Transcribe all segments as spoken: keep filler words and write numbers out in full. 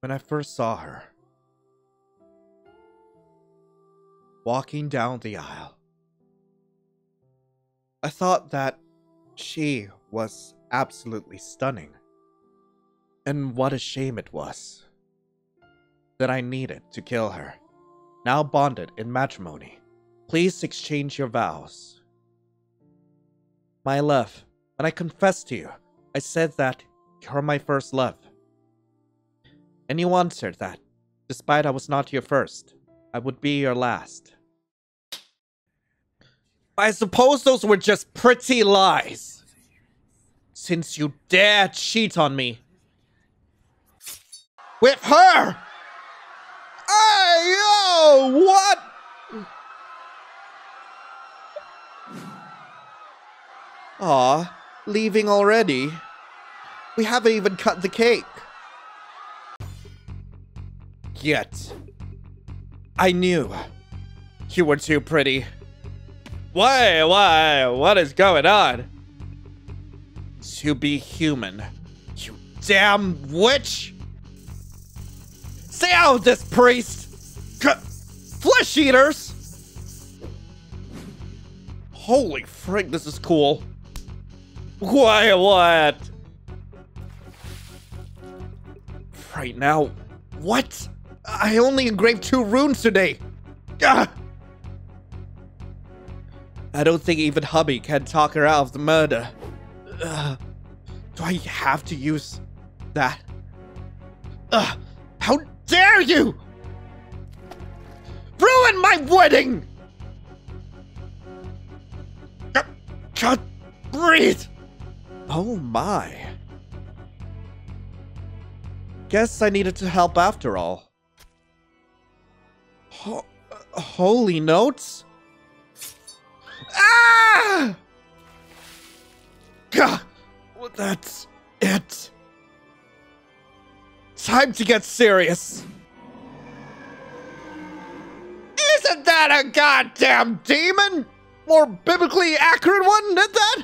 when I first saw her, walking down the aisle. I thought that she was absolutely stunning, and what a shame it was that I needed to kill her. Now bonded in matrimony, please exchange your vows. My love, when I confessed to you, I said that you're my first love. And you answered that, despite I was not your first, I would be your last. I suppose those were just pretty lies, since you dare cheat on me with her! Hey, yo, what? Aw, leaving already? We haven't even cut the cake yet. I knew you were too pretty. Why, why, what is going on? To be human, you damn witch! Stay out of this, priest! C- Flesh eaters! Holy frick, this is cool. Why, what? Right now, what? I only engraved two runes today. Gah! I don't think even hubby can talk her out of the murder. Uh, do I have to use that? Uh, how dare you! Ruin my wedding! I can't breathe! Oh my. Guess I needed to help after all. Ho- holy notes? Ah! Gah! Well, that's it. Time to get serious. Isn't that a goddamn demon? More biblically accurate one than that?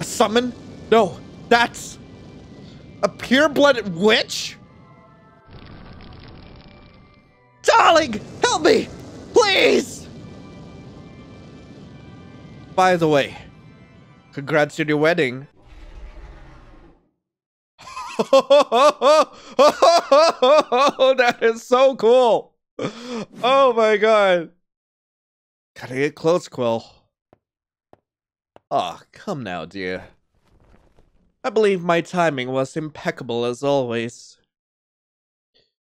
A summon? No, that's a pure-blooded witch? Darling, help me, please! By the way, congrats on your wedding. That is so cool. Oh my god. Gotta get close, Quill. Aw, oh, come now, dear. I believe my timing was impeccable as always.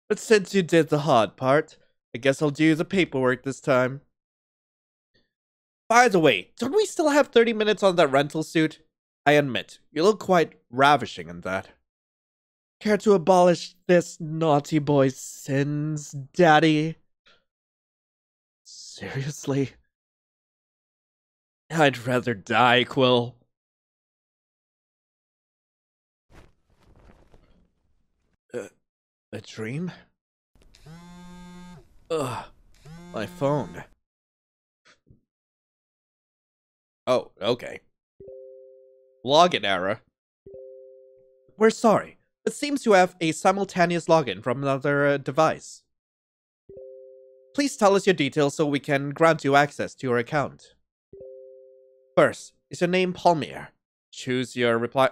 But since you did the hard part, I guess I'll do the paperwork this time. By the way, don't we still have thirty minutes on that rental suit? I admit, you look quite ravishing in that. Care to abolish this naughty boy's sins, Daddy? Seriously? I'd rather die, Quill. A dream? Ugh, my phone. Oh, okay. Login error. We're sorry. It seems you have a simultaneous login from another uh, device. Please tell us your details so we can grant you access to your account. First, is your name Palmier? Choose your reply.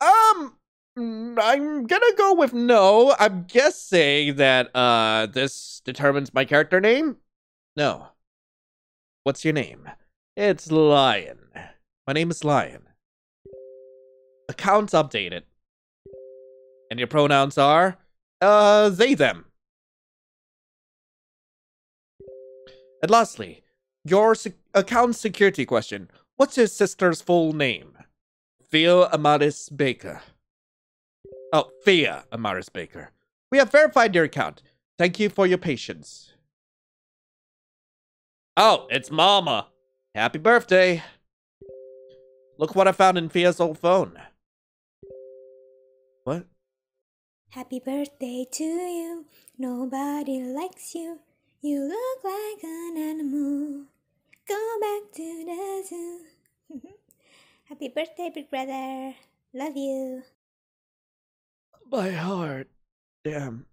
Um... I'm gonna go with no. I'm guessing that uh this determines my character name? No. What's your name? It's Lyon. My name is Lyon. Account's updated. And your pronouns are uh they them. And lastly, your se account security question. What's your sister's full name? Fia Baker. Oh, Fia Baker. We have verified your account. Thank you for your patience. Oh, it's Mama. Happy birthday. Look what I found in Fia's old phone. What? Happy birthday to you. Nobody likes you. You look like an animal. Go back to the zoo. Happy birthday, big brother. Love you. my heart. Damn.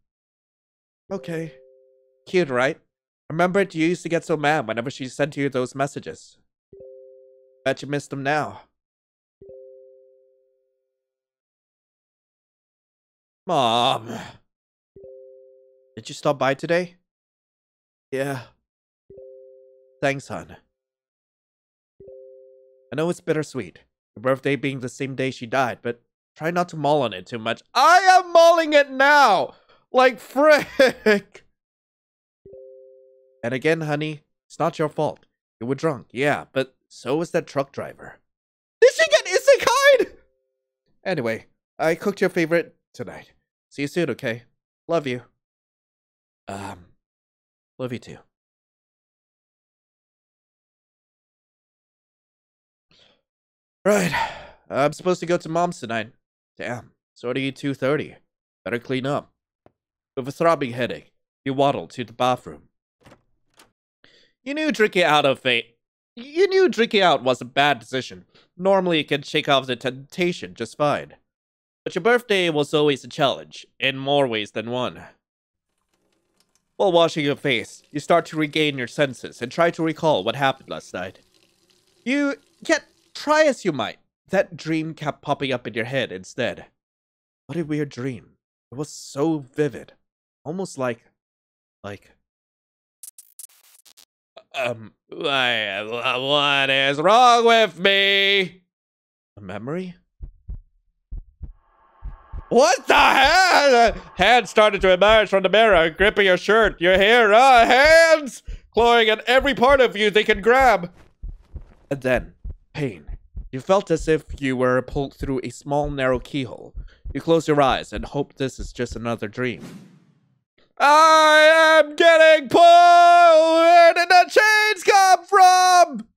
Okay. Cute, right? Remembered you used to get so mad whenever she sent you those messages. Bet you missed them now. Mom. Did you stop by today? Yeah. Thanks, hon. I know it's bittersweet, your birthday being the same day she died, but try not to mull on it too much. I am mulling it now! Like frick! And again, honey, it's not your fault. You were drunk, yeah, but so was that truck driver. Did she get isekai'd? Anyway, I cooked your favorite tonight. See you soon, okay? Love you. Um, love you too. Right, I'm supposed to go to Mom's tonight. Damn, it's already two thirty. Better clean up. With a throbbing headache, you waddled to the bathroom. You knew drinking out of fate. You knew drinking out was a bad decision. Normally, you can shake off the temptation just fine. But your birthday was always a challenge, in more ways than one. While washing your face, you start to regain your senses and try to recall what happened last night. You get... Try as you might, that dream kept popping up in your head instead. What a weird dream. It was so vivid. Almost like... Like... Um... I, what is wrong with me? A memory? What the hell? Hands started to emerge from the mirror, gripping your shirt, your hair, uh, hands! Clawing at every part of you they can grab. And then... Pain. You felt as if you were pulled through a small, narrow keyhole. You close your eyes and hope this is just another dream. I am getting pulled! Where did the chains come from?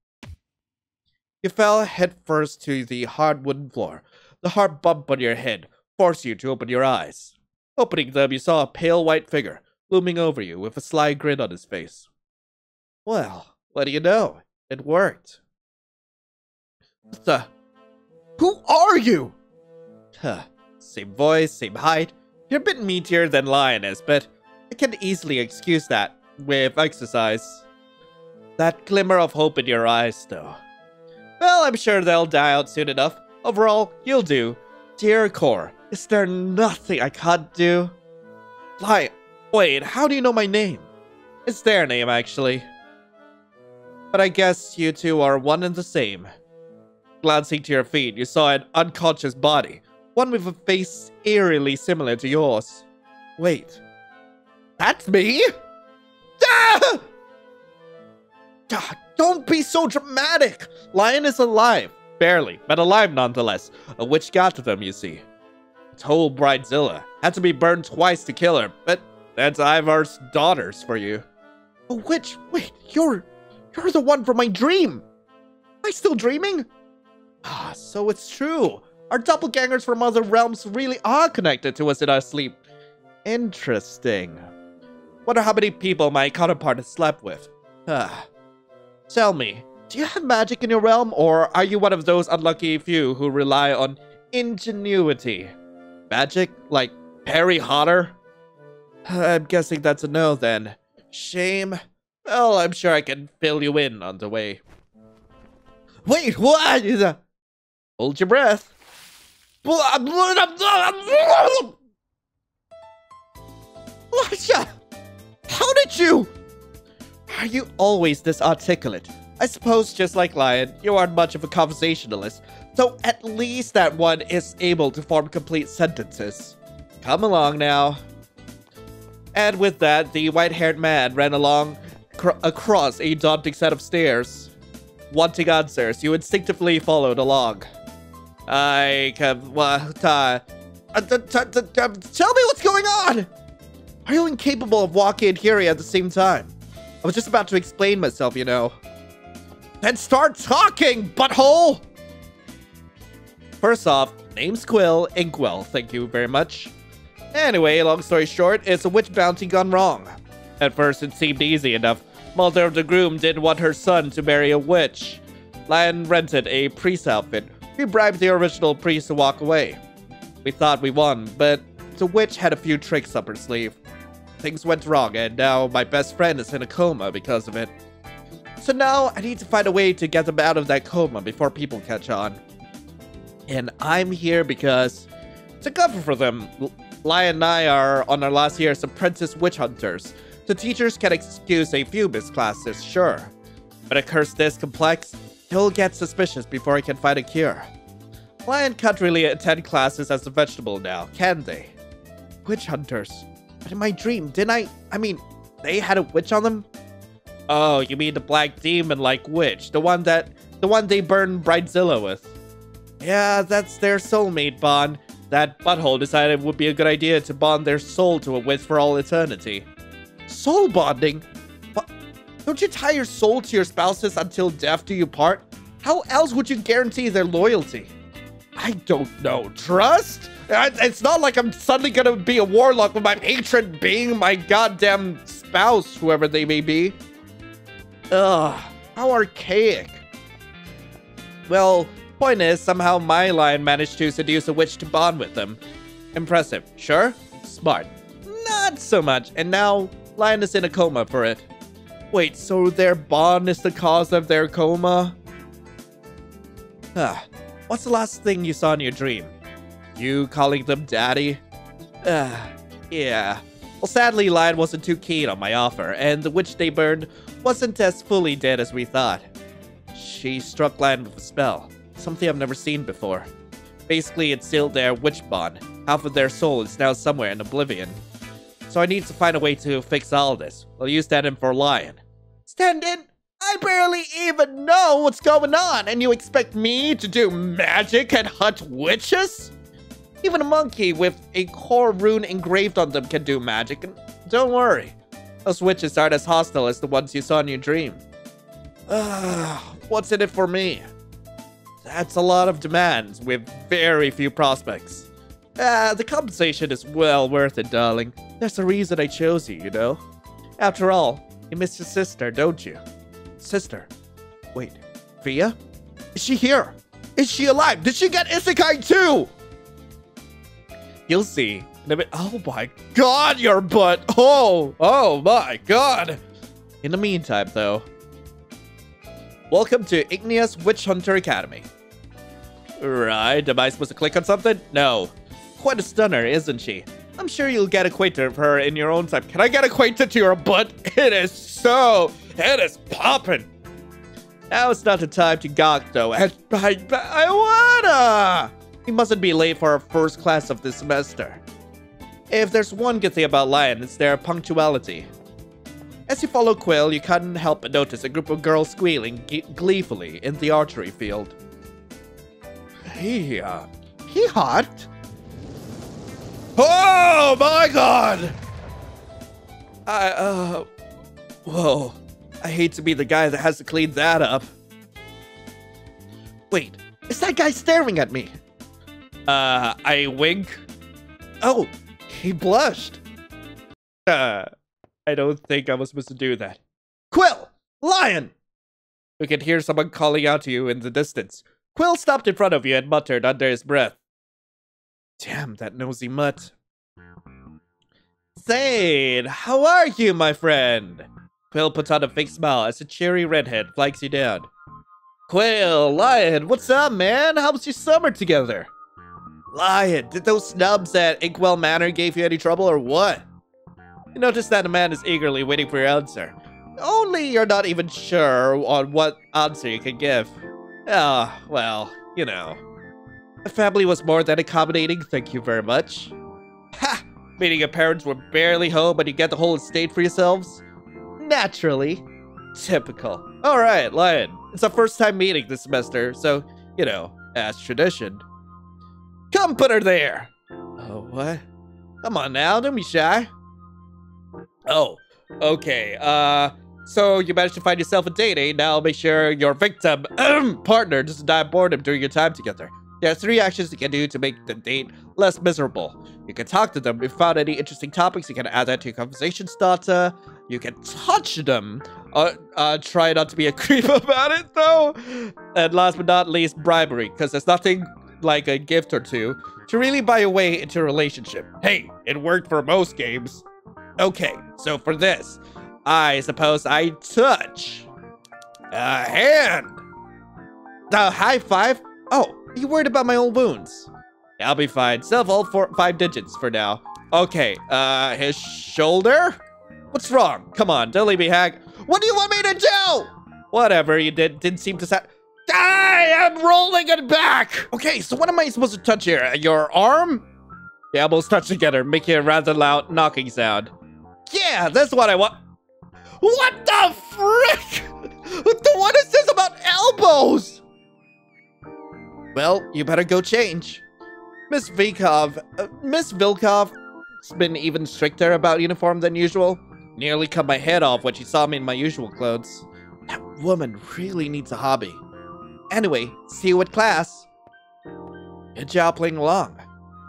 You fell headfirst to the hard wooden floor. The hard bump on your head forced you to open your eyes. Opening them, you saw a pale white figure looming over you with a sly grin on his face. Well, what do you know? It worked. What the? Who are you? Huh. Same voice, same height. You're a bit meatier than Lioness, but I can easily excuse that with exercise. That glimmer of hope in your eyes, though. Well, I'm sure they'll die out soon enough. Overall, you'll do. Dear Core, is there nothing I can't do? Lion, wait, how do you know my name? It's their name, actually. But I guess you two are one and the same. Glancing to your feet, you saw an unconscious body, one with a face eerily similar to yours. Wait, that's me? Ah! God, don't be so dramatic! Lion is alive, barely, but alive nonetheless. A witch got to them, you see. This whole Bridezilla had to be burned twice to kill her, but that's Ivar's daughters for you. A witch? Wait, you're, you're the one from my dream! Am I still dreaming? Ah, so it's true. Our doppelgangers from other realms really are connected to us in our sleep. Interesting. Wonder how many people my counterpart has slept with. Ah. Tell me, do you have magic in your realm, or are you one of those unlucky few who rely on ingenuity? Magic? Like Harry Potter? I'm guessing that's a no then. Shame. Well, I'm sure I can fill you in on the way. Wait, what is that? Hold your breath. Larsha! How did you? Are you always this articulate? I suppose just like Lion, you aren't much of a conversationalist, so at least that one is able to form complete sentences. Come along now. And with that, the white-haired man ran along cr across a daunting set of stairs. Wanting answers, you instinctively followed along. I can... What, uh, uh, t t t tell me what's going on! Are you incapable of walking and hearing at the same time? I was just about to explain myself, you know. Then start talking, butthole! First off, name's Quill Inkwell, thank you very much. Anyway, long story short, it's a witch bounty gone wrong. At first, it seemed easy enough. Mother of the groom didn't want her son to marry a witch. Lion rented a priest outfit. We bribed the original priest to walk away. We thought we won, but The witch had a few tricks up her sleeve. Things went wrong, and now my best friend is in a coma because of it. So now I need to find a way to get them out of that coma before people catch on. And I'm here because to cover for them. Lyon and I are on our last year's apprentice witch hunters. The teachers can excuse a few missed classes, sure. But a curse this complex, he'll get suspicious before he can find a cure. Lyon can't really attend classes as a vegetable now, can they? Witch hunters. But in my dream, didn't I? I mean, they had a witch on them? Oh, you mean the black demon-like witch, the one that, the one they burned Bridezilla with. Yeah, that's their soulmate bond. That butthole decided it would be a good idea to bond their soul to a witch for all eternity. Soul bonding? What? Don't you tie your soul to your spouses until death do you part? How else would you guarantee their loyalty? I don't know. Trust? It's not like I'm suddenly gonna be a warlock with my patron being my goddamn spouse, whoever they may be. Ugh, how archaic. Well, point is, somehow my lion managed to seduce a witch to bond with them. Impressive, sure? Smart. Not so much, and now Lion is in a coma for it. Wait, so their bond is the cause of their coma? Huh. What's the last thing you saw in your dream? You calling them daddy? Uh, yeah. Well, sadly, Lion wasn't too keen on my offer, and the witch they burned wasn't as fully dead as we thought. She struck Lion with a spell. Something I've never seen before. Basically, it sealed their witch bond. Half of their soul is now somewhere in oblivion. So I need to find a way to fix all this. Will you stand in for Lion? Stand in? I barely even know what's going on, and you expect me to do magic and hunt witches? Even a monkey with a core rune engraved on them can do magic, and don't worry. Those witches aren't as hostile as the ones you saw in your dream. Ugh, what's in it for me? That's a lot of demands with very few prospects. Ah, uh, the compensation is well worth it, darling. There's a reason I chose you, you know? After all, you miss your sister, don't you? Sister? Wait, Fia? Is she here? Is she alive? Did she get isekai too? You'll see. Oh my god, your butt! Oh, oh my god! In the meantime, though... Welcome to Ignea's Witch Hunter Academy. Right, am I supposed to click on something? No. Quite a stunner, isn't she? I'm sure you'll get acquainted with her in your own time. Can I get acquainted to your butt? It is so... It is poppin'. Now it's not the time to gawk, though. I, I, I wanna! He mustn't be late for our first class of this semester. If there's one good thing about Lyon, it's their punctuality. As you follow Quill, you couldn't help but notice a group of girls squealing gleefully in the archery field. He, uh, he hot? Oh my god! I, uh, whoa. I hate to be the guy that has to clean that up. Wait, is that guy staring at me? Uh, I wink. Oh, he blushed. Uh... I don't think I was supposed to do that. Quill! Lion! You can hear someone calling out to you in the distance. Quill stopped in front of you and muttered under his breath. Damn, that nosy mutt. Thane, how are you, my friend? Quill puts on a fake smile as a cheery redhead flags you down. Quill, Lion, what's up, man? How was your summer together? Lion, did those snubs at Inkwell Manor give you any trouble or what? You notice that a man is eagerly waiting for your answer. Only you're not even sure on what answer you can give. Ah, oh, well, you know. The family was more than accommodating, thank you very much. Ha! Meaning your parents were barely home and you get the whole estate for yourselves? Naturally. Typical. Alright, Lion. It's our first time meeting this semester, so, you know, as tradition. Come put her there! Oh, what? Come on now, don't be shy. Oh, okay. Uh, so you managed to find yourself a date, eh? Now make sure your victim partner doesn't die of boredom during your time together. There are three actions you can do to make the date less miserable. You can talk to them. If you found any interesting topics, you can add that to your conversation starter. You can touch them. Uh, uh, try not to be a creep about it, though. And last but not least, bribery, because there's nothing like a gift or two to really buy a way into a relationship. Hey, it worked for most games. Okay, so for this, I suppose I touch a hand. A high five? Oh, you worried about my old wounds? I'll be fine. Still have all four, five digits for now. Okay, uh, his shoulder? What's wrong? Come on, don't leave me hang. What do you want me to do? Whatever, you did, didn't seem to sound. I am rolling it back. Okay, so what am I supposed to touch here? Your arm? The elbows touch together, making a rather loud knocking sound. Yeah, that's what I want. What the frick? What is this about elbows? Well, you better go change. Miss Vilkov, uh, Miss Vilkov has been even stricter about uniform than usual. Nearly cut my head off when she saw me in my usual clothes. That woman really needs a hobby. Anyway, see you at class. Good job playing along.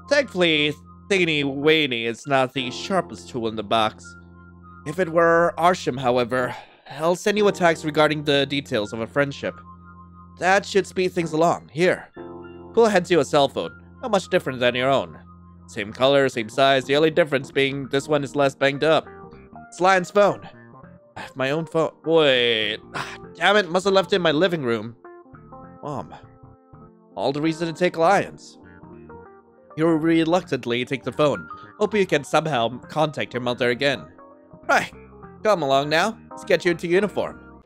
Thankfully, Thingy Wainy is not the sharpest tool in the box. If it were Arsham, however, I'll send you a text regarding the details of a friendship. That should speed things along. Here. Quill hands you a cell phone. Not much different than your own. Same color, same size, the only difference being this one is less banged up. It's Lion's phone. I have my own phone. Wait. Ah, damn it, must have left it in my living room. Mom. All the reason to take Lion's. You reluctantly take the phone. Hope you can somehow contact your mother again. Right. Come along now. Let's get you into uniform.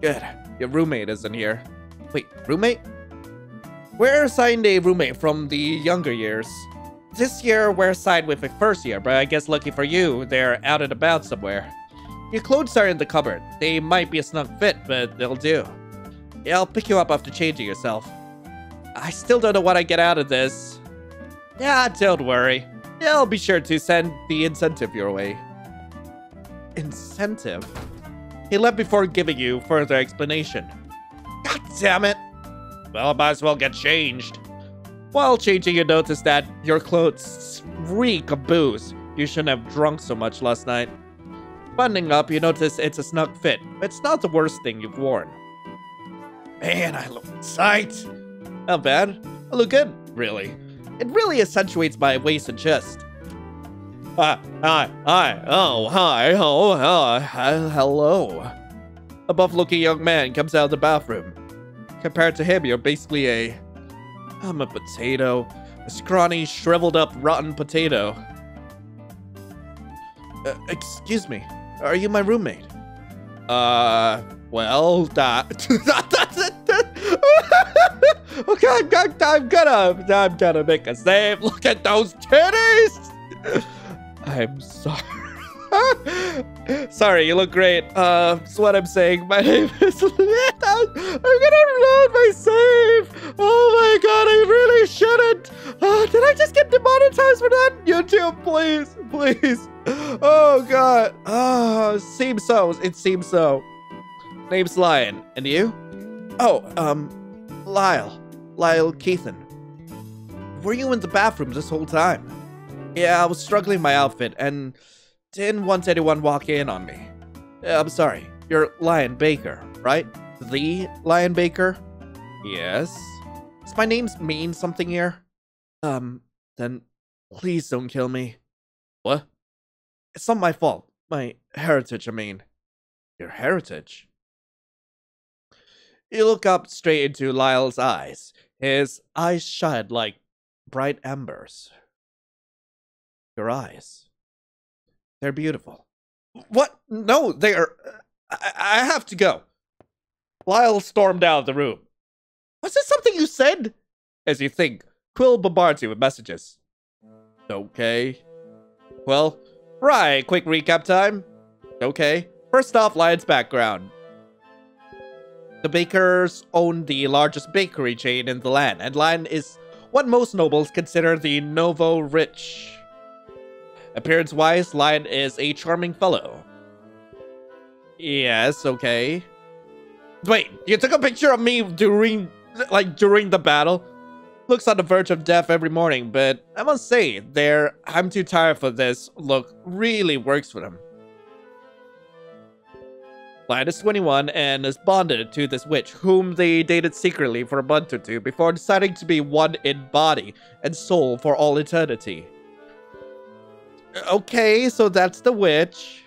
Good. Your roommate isn't here. Wait, roommate? We're assigned a roommate from the younger years. This year, we're assigned with a first year, but I guess lucky for you, they're out and about somewhere. Your clothes are in the cupboard. They might be a snug fit, but they'll do. Yeah, I'll pick you up after changing yourself. I still don't know what I get out of this. Yeah, don't worry. I'll be sure to send the incentive your way. Incentive? He left before giving you further explanation. God damn it! Well, I might as well get changed. While changing, you notice that your clothes reek of booze. You shouldn't have drunk so much last night. Buttoning up, you notice it's a snug fit. It's not the worst thing you've worn. Man, I look tight. Not bad. I look good, really. It really accentuates my waist and chest. Hi, hi, hi, oh, hi, oh, hi, hi, hello. A buff-looking young man comes out of the bathroom. Compared to him, you're basically a... I'm a potato. A scrawny, shriveled-up, rotten potato. Uh, excuse me. Are you my roommate? Uh, well, that... okay, I'm, I'm, I'm gonna... I'm gonna make a save. Look at those titties! I'm sorry. Sorry, you look great. Uh, that's what I'm saying. My name is... I'm gonna load my save. Oh my god, I really shouldn't. Uh, did I just get demonetized for that? YouTube, please, please. Oh god. Oh, seems so. It seems so. Name's Lyon. And you? Oh, um, Lyle. Lyle Keithen. Were you in the bathroom this whole time? Yeah, I was struggling in my outfit and didn't want anyone walk in on me. I'm sorry. You're Lyon Baker, right? The Lyon Baker? Yes. Does my name mean something here? Um, then please don't kill me. What? It's not my fault. My heritage, I mean. Your heritage? You look up straight into Lyle's eyes. His eyes shine like bright embers. Your eyes. They're beautiful. What? No, they are... I, I have to go. Lyle stormed out of the room. Was this something you said? As you think, Quill bombards you with messages. Okay. Well, right, quick recap time. Okay. First off, Lyon's background. The Bakers own the largest bakery chain in the land, and Lyon is what most nobles consider the nouveau rich. Appearance-wise, Lyon is a charming fellow. Yes, okay. Wait, you took a picture of me during, like, during the battle? Looks on the verge of death every morning, but I must say, their I'm too tired for this look really works for them. minus twenty-one, and is bonded to this witch, whom they dated secretly for a month or two before deciding to be one in body and soul for all eternity. Okay, so that's the witch.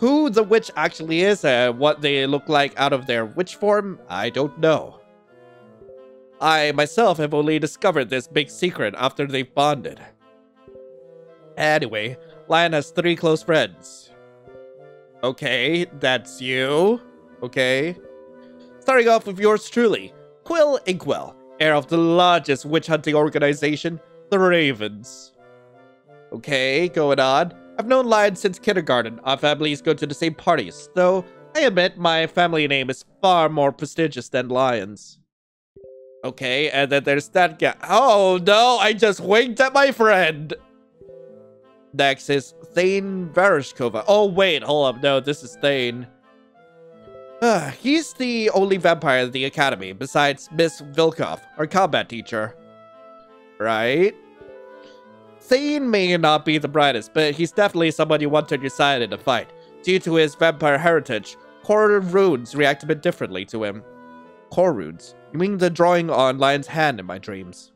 Who the witch actually is and what they look like out of their witch form, I don't know. I myself have only discovered this big secret after they've bonded. Anyway, Lyon has three close friends. Okay, that's you. Okay. Starting off with yours truly, Quill Inkwell, heir of the largest witch hunting organization, the Ravens. Okay, going on. I've known Lyon since kindergarten. Our families go to the same parties, though I admit my family name is far more prestigious than Lyon's. Okay, and then there's that guy. Oh no, I just winked at my friend! Next is Thane Varishkova. Oh wait, hold up, no, this is Thane. Uh, he's the only vampire in the academy, besides Miss Vilkov, our combat teacher. Right? Thane may not be the brightest, but he's definitely someone you want on your side in a fight. Due to his vampire heritage, core runes react a bit differently to him. Core runes? You mean the drawing on Lion's hand in my dreams?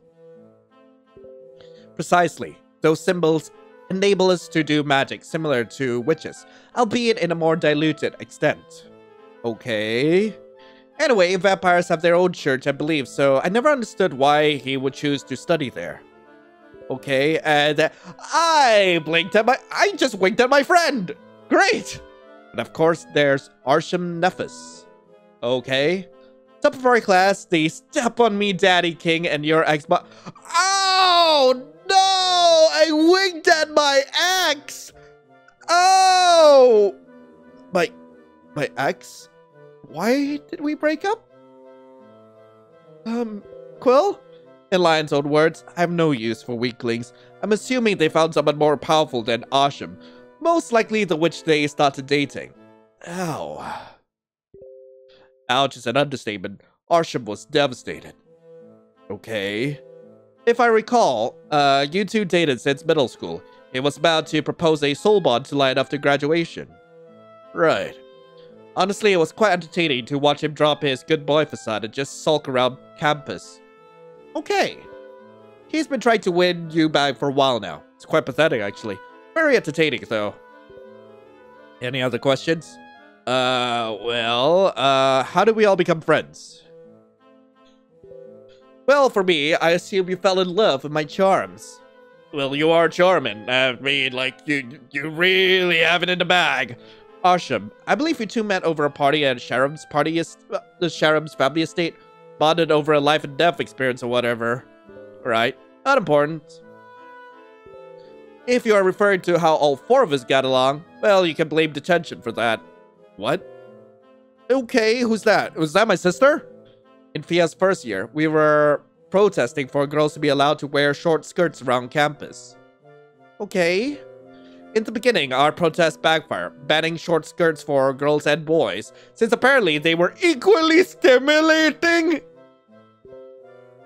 Precisely. Those symbols enable us to do magic similar to witches, albeit in a more diluted extent. Okay. Anyway, vampires have their own church, I believe, so I never understood why he would choose to study there. Okay, and uh, I blinked at my- I just winked at my friend! Great! And of course, there's Arsham Nephes. Okay. Top of our class, the Step on Me Daddy King and your ex- Oh, no! I winked at my ex! Oh! My- my ex? Why did we break up? Um, Quill? In Lyon's own words, I have no use for weaklings. I'm assuming they found someone more powerful than Arsham. Most likely the witch they started dating. Ow. Ouch is an understatement. Arsham was devastated. Okay. If I recall, uh, you two dated since middle school. He was about to propose a soul bond to Lyon after graduation. Right. Honestly, it was quite entertaining to watch him drop his good boy facade and just sulk around campus. Okay. He's been trying to win you back for a while now. It's quite pathetic, actually. Very entertaining, though. Any other questions? Uh, well, uh, how did we all become friends? Well, for me, I assume you fell in love with my charms. Well, you are charming. I mean, like, you you really have it in the bag. Arsham, I believe you two met over a party at Sharam's party, uh, the Sharam's family estate. Bonded over a life and death experience or whatever. Right, not important. If you are referring to how all four of us got along, well, you can blame detention for that. What? Okay, who's that? Was that my sister? In Fia's first year, we were protesting for girls to be allowed to wear short skirts around campus. Okay. In the beginning, our protest backfired, banning short skirts for girls and boys, since apparently they were equally stimulating!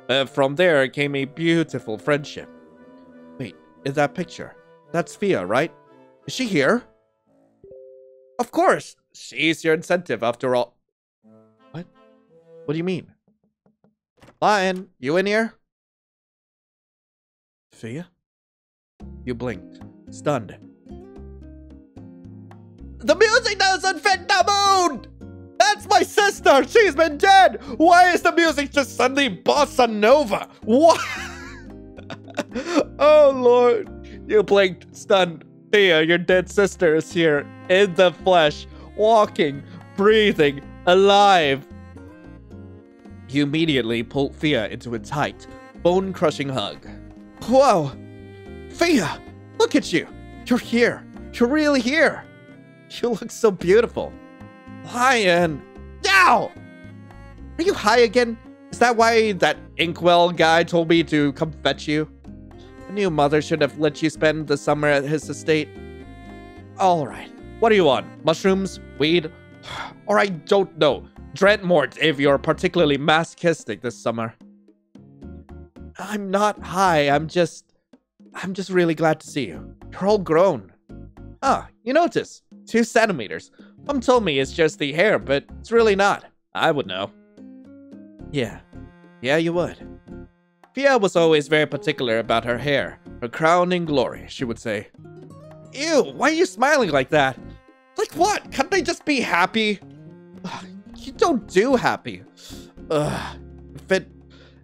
Uh, from there came a beautiful friendship. Wait, in that picture, that's Fia, right? Is she here? Of course! She's your incentive, after all. What? What do you mean? Lyon, you in here? Fia? You blinked, stunned. The music doesn't fit the mood! That's my sister! She's been dead! Why is the music just suddenly bossa nova? What? Oh, Lord. You blinked, stunned. Thea, your dead sister is here, in the flesh, walking, breathing, alive. You immediately pulled Thea into a tight, bone-crushing hug. Whoa! Thea, look at you! You're here! You're really here! You look so beautiful. Lyon! Ow! Are you high again? Is that why that Inkwell guy told me to come fetch you? I knew Mother should have let you spend the summer at his estate. Alright, what do you want? Mushrooms? Weed? Or I don't know. Dreadmort if you're particularly masochistic this summer. I'm not high, I'm just... I'm just really glad to see you. You're all grown. Ah, you notice. Two centimeters. Mom told me it's just the hair, but it's really not. I would know. Yeah. Yeah, you would. Fia was always very particular about her hair. Her crown and glory, she would say. Ew, why are you smiling like that? Like what? Can't they just be happy? Ugh, you don't do happy. Ugh. If it,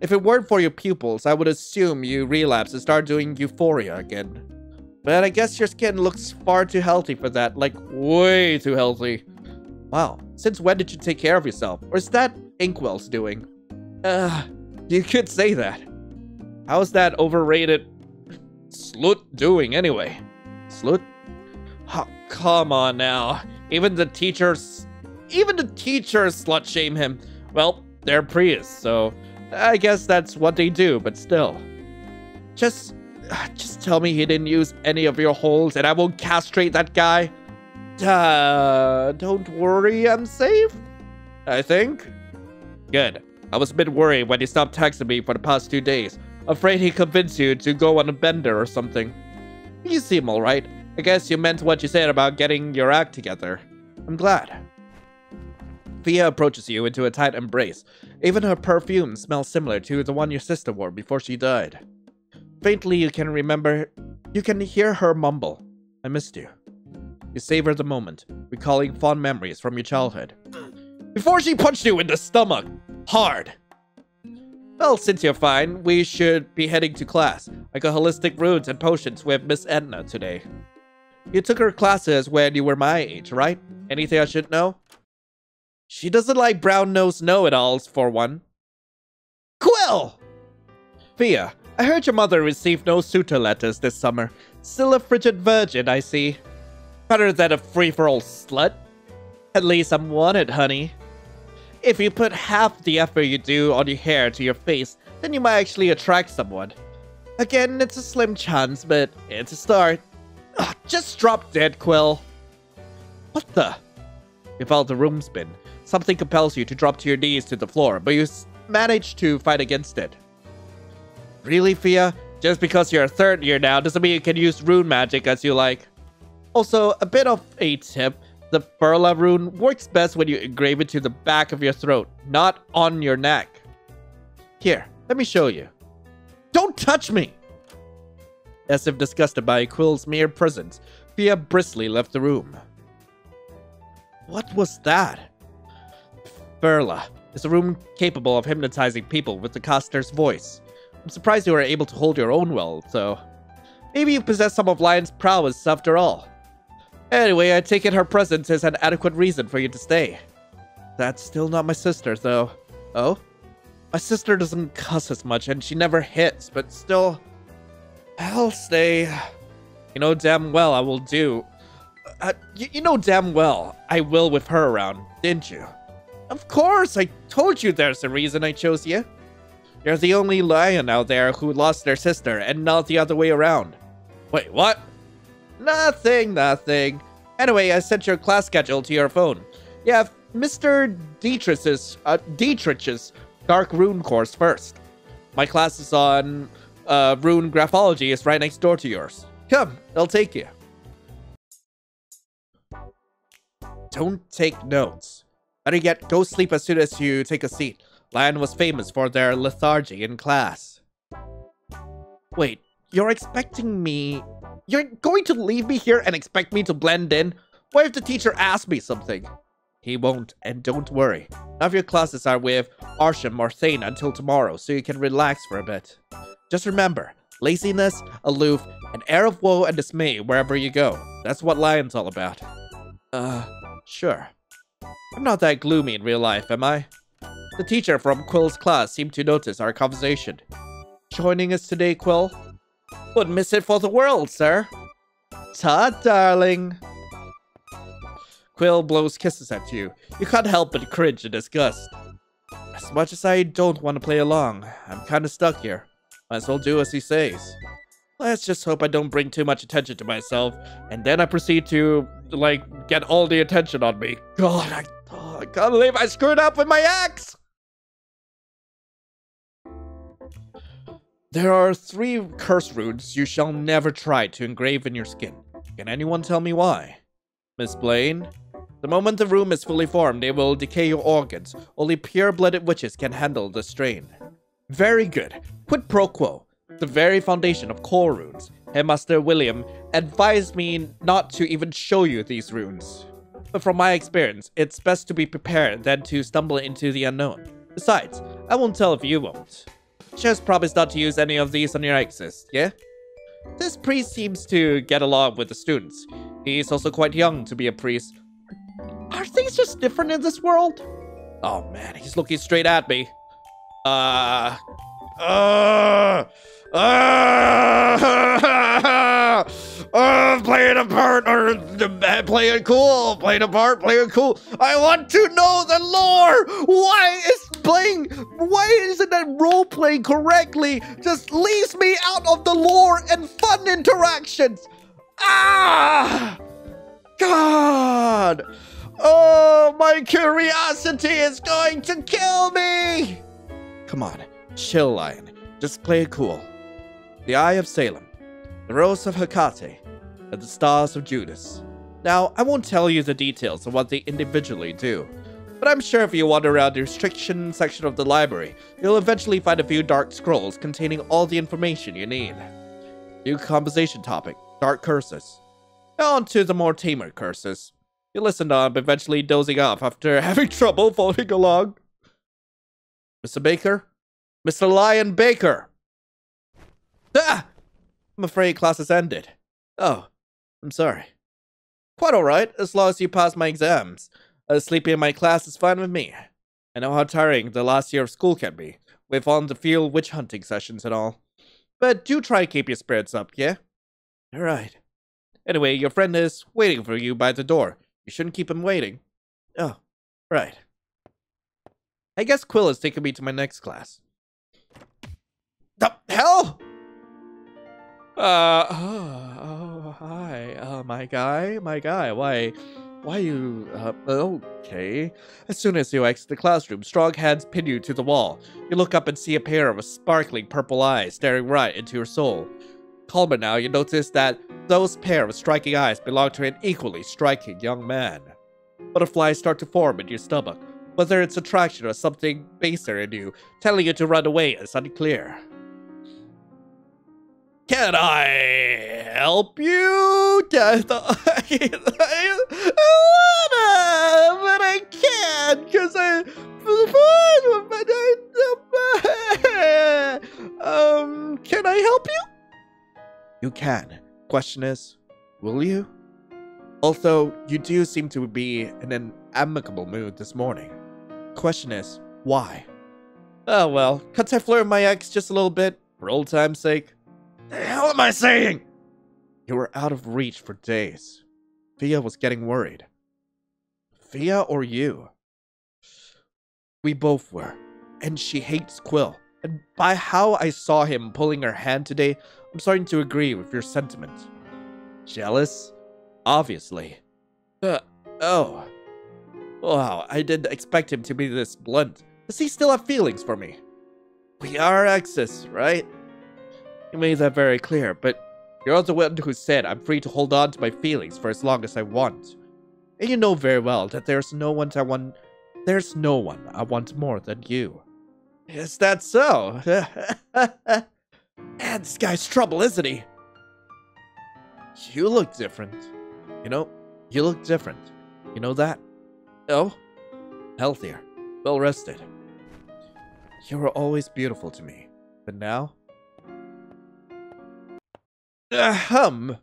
if it weren't for your pupils, I would assume you relapse and start doing euphoria again. But I guess your skin looks far too healthy for that. Like, way too healthy. Wow, since when did you take care of yourself? Or is that Inkwell's doing? Ugh, you could say that. How's that overrated slut doing anyway? Slut? Oh, come on now. Even the teachers... Even the teachers slut-shame him. Well, they're priests, so... I guess that's what they do, but still. Just... Just tell me he didn't use any of your holes and I won't castrate that guy. Uh, don't worry, I'm safe. I think. Good. I was a bit worried when he stopped texting me for the past two days. Afraid he convinced you to go on a bender or something. You seem alright. I guess you meant what you said about getting your act together. I'm glad. Fia approaches you into a tight embrace. Even her perfume smells similar to the one your sister wore before she died. Faintly, you can remember, you can hear her mumble, I missed you. You savor the moment, recalling fond memories from your childhood. Before she punched you in the stomach, hard. Well, since you're fine, we should be heading to class. I got holistic runes and potions with Miss Etna today. You took her classes when you were my age, right? Anything I should know? She doesn't like brown-nosed know-it-alls, for one. Quill! Fia. I heard your mother received no suitor letters this summer. Still a frigid virgin, I see. Better than a free-for-all slut. At least I'm wanted, honey. If you put half the effort you do on your hair to your face, then you might actually attract someone. Again, it's a slim chance, but it's a start. Ugh, just drop dead, Quill. What the? You felt the room spin. Something compels you to drop to your knees to the floor, but you manage to fight against it. Really, Fia? Just because you're a third year now doesn't mean you can use rune magic as you like. Also, a bit of a tip. The Furla rune works best when you engrave it to the back of your throat, not on your neck. Here, let me show you. Don't touch me! As if disgusted by Quill's mere presence, Fia briskly left the room. What was that? Furla is a rune capable of hypnotizing people with the caster's voice. I'm surprised you were able to hold your own well, so... Maybe you possess some of Lion's prowess after all. Anyway, I take it her presence is an adequate reason for you to stay. That's still not my sister, though. Oh? My sister doesn't cuss as much, and she never hits, but still... I'll stay. You know damn well I will do... Uh, you, you know damn well I will with her around, didn't you? Of course, I told you there's a reason I chose you. You're the only lion out there who lost their sister and not the other way around. Wait, what? Nothing, nothing. Anyway, I sent your class schedule to your phone. Yeah, Mister Dietrich's, uh, Dietrich's Dark Rune course first. My classes on uh, rune graphology is right next door to yours. Come, I'll take you. Don't take notes. Better yet, go sleep as soon as you take a seat. Lyon was famous for their lethargy in class. Wait, you're expecting me... You're going to leave me here and expect me to blend in? What if the teacher asks me something? He won't, and don't worry. None of your classes are with Arsham or Thane until tomorrow, so you can relax for a bit. Just remember, laziness, aloof, an air of woe and dismay wherever you go. That's what Lyon's all about. Uh, sure. I'm not that gloomy in real life, am I? The teacher from Quill's class seemed to notice our conversation. Joining us today, Quill? Would miss it for the world, sir. Ta, darling. Quill blows kisses at you. You can't help but cringe in disgust. As much as I don't want to play along, I'm kind of stuck here. Might as well do as he says. Let's just hope I don't bring too much attention to myself, and then I proceed to, like, get all the attention on me. God, I... I can't believe I screwed up with my axe! There are three curse runes you shall never try to engrave in your skin. Can anyone tell me why? Miss Blaine? The moment the room is fully formed, it will decay your organs. Only pure-blooded witches can handle the strain. Very good. Quid pro quo. The very foundation of core runes. Headmaster William advised me not to even show you these runes. But from my experience, it's best to be prepared than to stumble into the unknown. Besides, I won't tell if you won't. Just promise not to use any of these on your exes, yeah? This priest seems to get along with the students. He's also quite young to be a priest. Are things just different in this world? Oh man, he's looking straight at me. Uh... Uh... Uh... uh, uh playing a part, or uh, playing cool, playing a part, playing cool. I want to know the lore. Why is playing? Why isn't that role playing correctly? Just leaves me out of the lore and fun interactions. Ah, God. Oh, my curiosity is going to kill me. Come on, chill, Lion. Just play it cool. The Eye of Salem, the Rose of Hecate, and the Stars of Judas. Now, I won't tell you the details of what they individually do, but I'm sure if you wander around the restriction section of the library, you'll eventually find a few dark scrolls containing all the information you need. New composition topic, dark curses. Now on to the more tamer curses. You listened on, but eventually dozing off after having trouble following along. Mister Baker? Mister Lyon Baker! Ah! I'm afraid class has ended. Oh, I'm sorry. Quite alright, as long as you pass my exams. Uh, sleeping in my class is fine with me. I know how tiring the last year of school can be, with on-the-field witch hunting sessions and all. But do try to keep your spirits up, yeah? Alright. Anyway, your friend is waiting for you by the door. You shouldn't keep him waiting. Oh, right. I guess Quill is taking me to my next class. The hell? Uh, oh, oh, hi, uh, my guy, my guy, why, why you, uh, okay. As soon as you exit the classroom, strong hands pin you to the wall. You look up and see a pair of sparkling purple eyes staring right into your soul. Calmer now, you notice that those pair of striking eyes belong to an equally striking young man. Butterflies start to form in your stomach. Whether it's attraction or something baser in you, telling you to run away is unclear. Can I help you? I wanna, but I can't because I. Um, can I help you? You can. Question is, will you? Also, you do seem to be in an amicable mood this morning. Question is, why? Oh well, can't I flirt with my ex just a little bit for old time's sake? The hell am I saying? You were out of reach for days. Fia was getting worried. Fia or you? We both were. And she hates Quill. And by how I saw him pulling her hand today, I'm starting to agree with your sentiment. Jealous? Obviously. Uh, oh. Wow, I didn't expect him to be this blunt. Does he still have feelings for me? We are exes, right? You made that very clear, but you're the one who said I'm free to hold on to my feelings for as long as I want. And you know very well that there's no one I want there's no one I want more than you. Is that so? Man, this guy's trouble, isn't he? You look different. You know, you look different. You know that? Oh? Healthier. Well rested. You were always beautiful to me, but now? Ahem.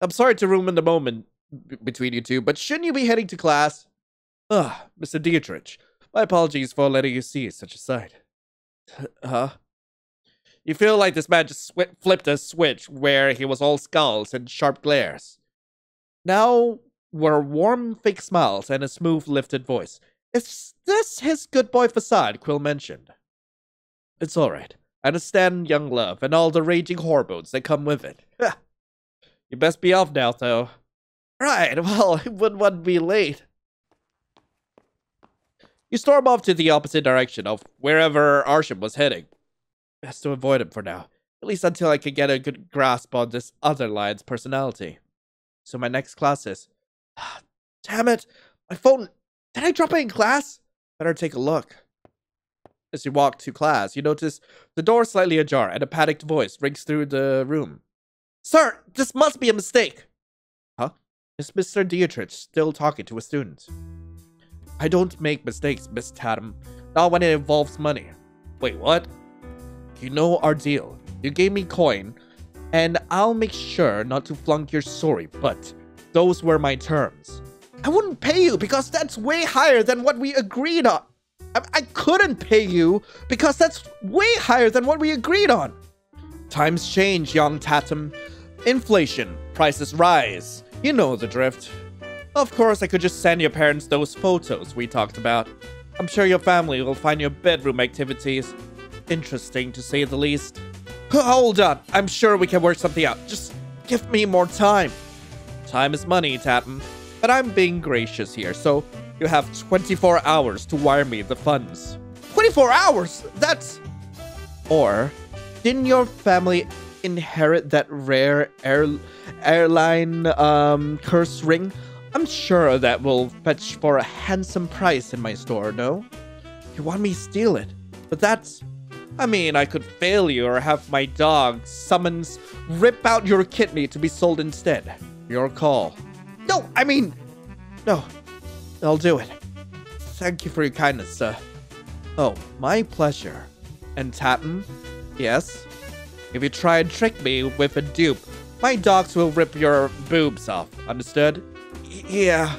I'm sorry to ruin the moment b between you two, but shouldn't you be heading to class? Ugh, Mister Dietrich, my apologies for letting you see such a sight. Huh? You feel like this man just sw flipped a switch where he was all skulls and sharp glares. Now were warm fake smiles and a smooth lifted voice. Is this his good boy facade Quill mentioned? It's alright. I understand young love and all the raging hormones that come with it. You best be off now, though. Right, well, wouldn't one be late? You storm off to the opposite direction of wherever Arsham was heading. Best to avoid him for now, at least until I can get a good grasp on this other lion's personality. So my next class is... Damn it! My phone! Did I drop it in class? Better take a look. As you walk to class, you notice the door slightly ajar and a panicked voice rings through the room. Sir, this must be a mistake! Huh? Is Mister Dietrich still talking to a student? I don't make mistakes, Miss Tatum. Not when it involves money. Wait, what? You know our deal. You gave me coin, and I'll make sure not to flunk your sorry, but those were my terms. I wouldn't pay you because that's way higher than what we agreed on. I, I couldn't pay you because that's way higher than what we agreed on. Times change, young Tatum. Inflation, prices rise. You know the drift. Of course, I could just send your parents those photos we talked about. I'm sure your family will find your bedroom activities interesting, to say the least. Hold on, I'm sure we can work something out. Just give me more time. Time is money, Tatum. But I'm being gracious here, so you have twenty-four hours to wire me the funds. twenty-four hours? That's... Or, didn't your family inherit that rare air airline um, curse ring? I'm sure that will fetch for a handsome price in my store, no? You want me to steal it? But that's... I mean, I could fail you or have my dog summons rip out your kidney to be sold instead. Your call. No, I mean... No, I'll do it. Thank you for your kindness, sir. Oh, my pleasure. And Tatum? Yes? If you try and trick me with a dupe, my dogs will rip your boobs off. Understood? Yeah.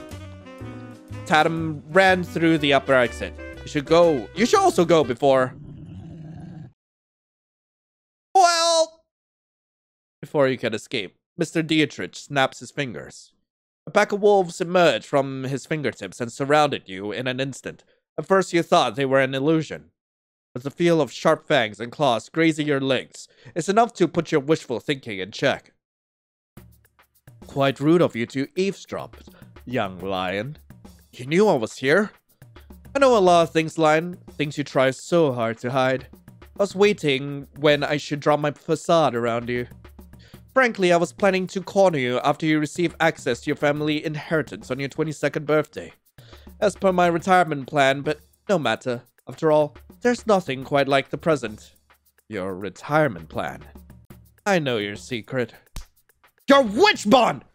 Tatum ran through the upper exit. You should go... You should also go before... Well... Before you can escape, Mister Dietrich snaps his fingers. A pack of wolves emerged from his fingertips and surrounded you in an instant. At first you thought they were an illusion. But the feel of sharp fangs and claws grazing your legs is enough to put your wishful thinking in check. Quite rude of you to eavesdrop, young lion. You knew I was here? I know a lot of things, Lion. Things you try so hard to hide. I was waiting when I should draw my facade around you. Frankly, I was planning to corner you after you receive access to your family inheritance on your twenty-second birthday. As per my retirement plan, but no matter. After all, there's nothing quite like the present. Your retirement plan. I know your secret. Your witch bond!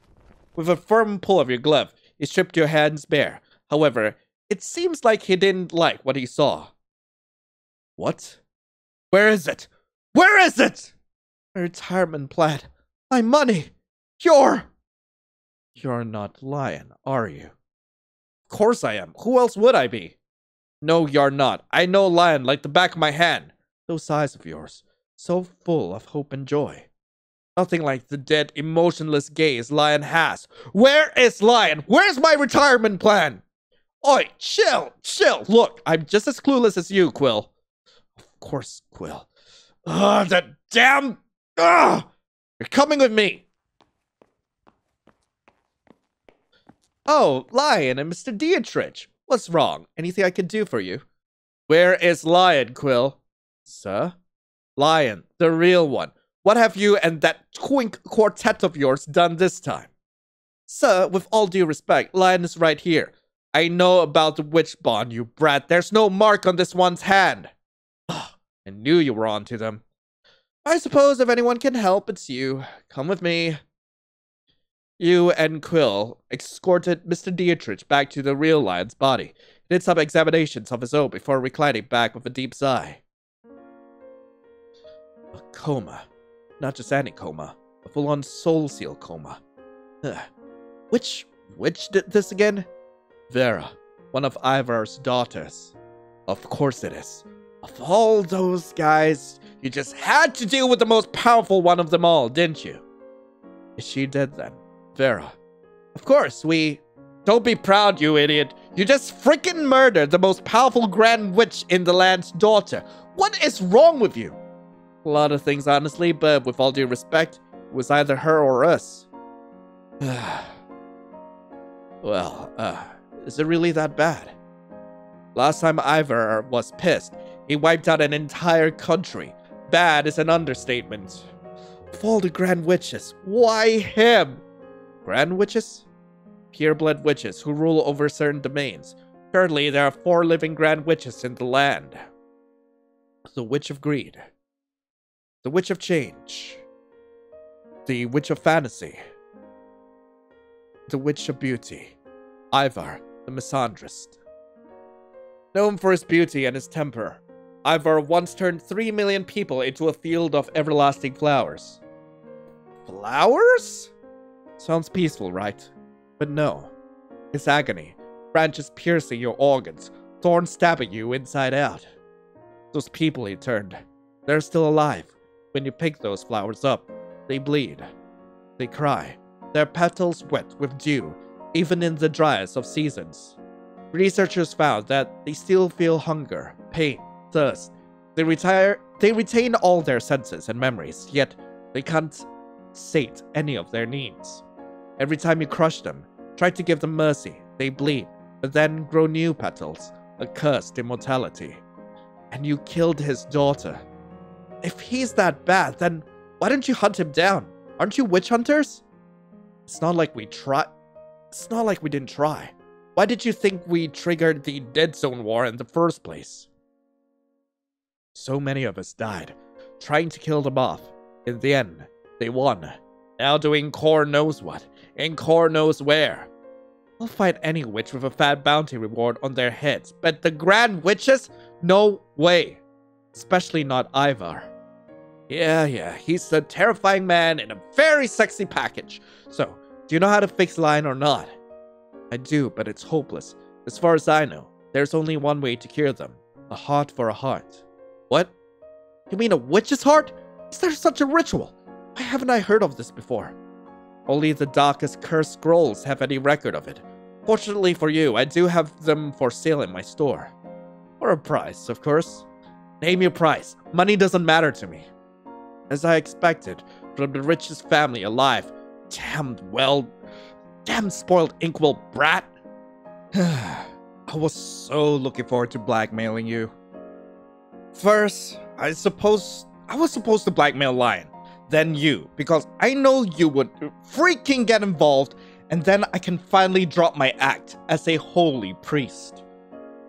With a firm pull of your glove, he stripped your hands bare. However, it seems like he didn't like what he saw. What? Where is it? Where is it? My retirement plan. My money! You're... You're not Lion, are you? Of course I am. Who else would I be? No, you're not. I know Lion like the back of my hand. Those eyes of yours, so full of hope and joy. Nothing like the dead, emotionless gaze Lion has. Where is Lion? Where's my retirement plan? Oi, chill, chill. Look, I'm just as clueless as you, Quill. Of course, Quill. Ugh, that damn... Ugh! You're coming with me! Oh, Lion and Mister Dietrich. What's wrong? Anything I can do for you? Where is Lion, Quill? Sir? Lion, the real one. What have you and that twink quartet of yours done this time? Sir, with all due respect, Lion is right here. I know about the witch bond, you brat. There's no mark on this one's hand. Ugh, I knew you were onto them. I suppose if anyone can help, it's you. Come with me. You and Quill escorted Mister Dietrich back to the real lion's body. He did some examinations of his own before reclining back with a deep sigh. A coma. Not just any coma. A full-on soul seal coma. Ugh. Which witch did this again? Vera, one of Ivar's daughters. Of course it is. Of all those guys... You just had to deal with the most powerful one of them all, didn't you? Is she dead then? Vera. Of course, we... Don't be proud, you idiot. You just freaking murdered the most powerful Grand Witch in the land's daughter. What is wrong with you? A lot of things, honestly, but with all due respect, it was either her or us. Well, uh, is it really that bad? Last time Ivar was pissed, he wiped out an entire country. Bad is an understatement. Of all the Grand Witches, why him? Grand Witches? pureblood witches who rule over certain domains. Currently, there are four living Grand Witches in the land. The Witch of Greed, the Witch of Change, the Witch of Fantasy, the Witch of Beauty, Ivar, the misandrist. Known for his beauty and his temper, Ivar once turned three million people into a field of everlasting flowers. Flowers? Sounds peaceful, right? But no. It's agony. Branches piercing your organs, thorns stabbing you inside out. Those people he turned, they're still alive. When you pick those flowers up, they bleed. They cry. Their petals wet with dew, even in the driest of seasons. Researchers found that they still feel hunger, pain, thirst. They retire, they retain all their senses and memories, yet they can't sate any of their needs. Every time you crush them, try to give them mercy, they bleed, but then grow new petals, a cursed immortality. And you killed his daughter. If he's that bad, then why don't you hunt him down? Aren't you witch hunters? It's not like we try. It's not like we didn't try. Why did you think we triggered the Dead Zone War in the first place? So many of us died, trying to kill them off. In the end, they won. Now doing core knows what, and core knows where. I'll fight any witch with a fat bounty reward on their heads, but the Grand Witches? No way. Especially not Ivar. Yeah, yeah, he's a terrifying man in a very sexy package. So, do you know how to fix Lyon or not? I do, but it's hopeless. As far as I know, there's only one way to cure them. A heart for a heart. What? You mean a witch's heart? Is there such a ritual? Why haven't I heard of this before? Only the darkest cursed scrolls have any record of it. Fortunately for you, I do have them for sale in my store. For a price, of course. Name your price. Money doesn't matter to me. As I expected, from the richest family alive, damned well, damn spoiled Inkwell brat. I was so looking forward to blackmailing you. First, I suppose I was supposed to blackmail Lyon, then you, because I know you would freaking get involved, and then I can finally drop my act as a holy priest.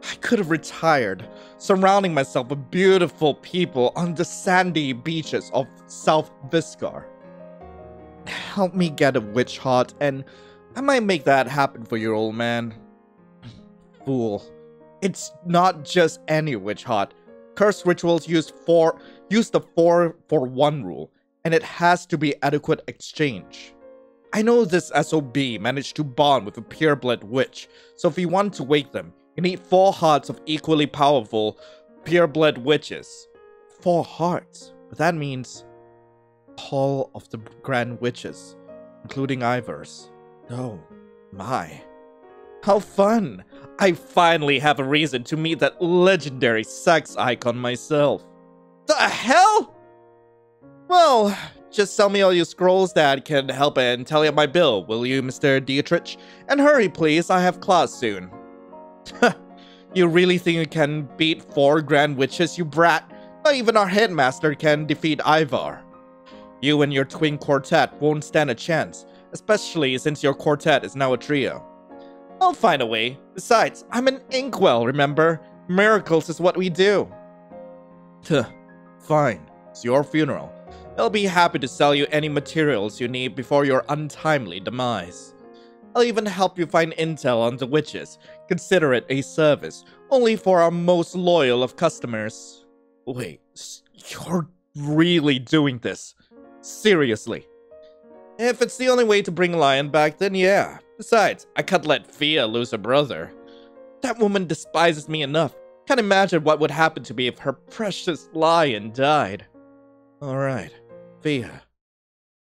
I could have retired, surrounding myself with beautiful people on the sandy beaches of South Viscar. Help me get a witch heart, and I might make that happen for you, old man. Fool. It's not just any witch heart. Curse rituals use four, use the four for one rule, and it has to be adequate exchange. I know this S O B managed to bond with a pureblood witch, so if you want to wake them, you need four hearts of equally powerful pureblood witches. Four hearts? But that means all of the Grand Witches, including Ivar's. Oh my. How fun! I finally have a reason to meet that legendary sex icon myself. The hell? Well, just sell me all your scrolls that can help and tally up my bill, will you, Mister Dietrich? And hurry, please, I have class soon. You really think you can beat four Grand Witches, you brat? Not even our headmaster can defeat Ivar. You and your twin quartet won't stand a chance, especially since your quartet is now a trio. I'll find a way. Besides, I'm an Inkwell, remember? Miracles is what we do. Tuh, fine. It's your funeral. I'll be happy to sell you any materials you need before your untimely demise. I'll even help you find intel on the witches. Consider it a service, only for our most loyal of customers. Wait, you're really doing this? Seriously? If it's the only way to bring Lyon back, then yeah. Besides, I can't let Fia lose her brother. That woman despises me enough. Can't imagine what would happen to me if her precious Lyon died. Alright, Fia.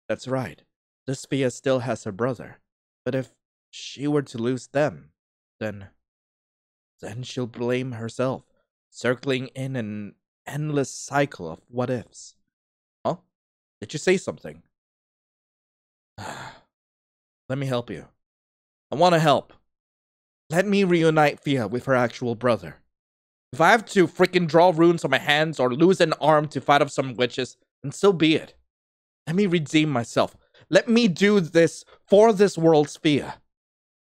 That's right. This Fia still has her brother. But if she were to lose them, then... Then she'll blame herself, circling in an endless cycle of what-ifs. Huh? Did you say something? Let me help you. I want to help. Let me reunite Fia with her actual brother. If I have to freaking draw runes on my hands or lose an arm to fight off some witches, then so be it. Let me redeem myself. Let me do this for this world's Fia.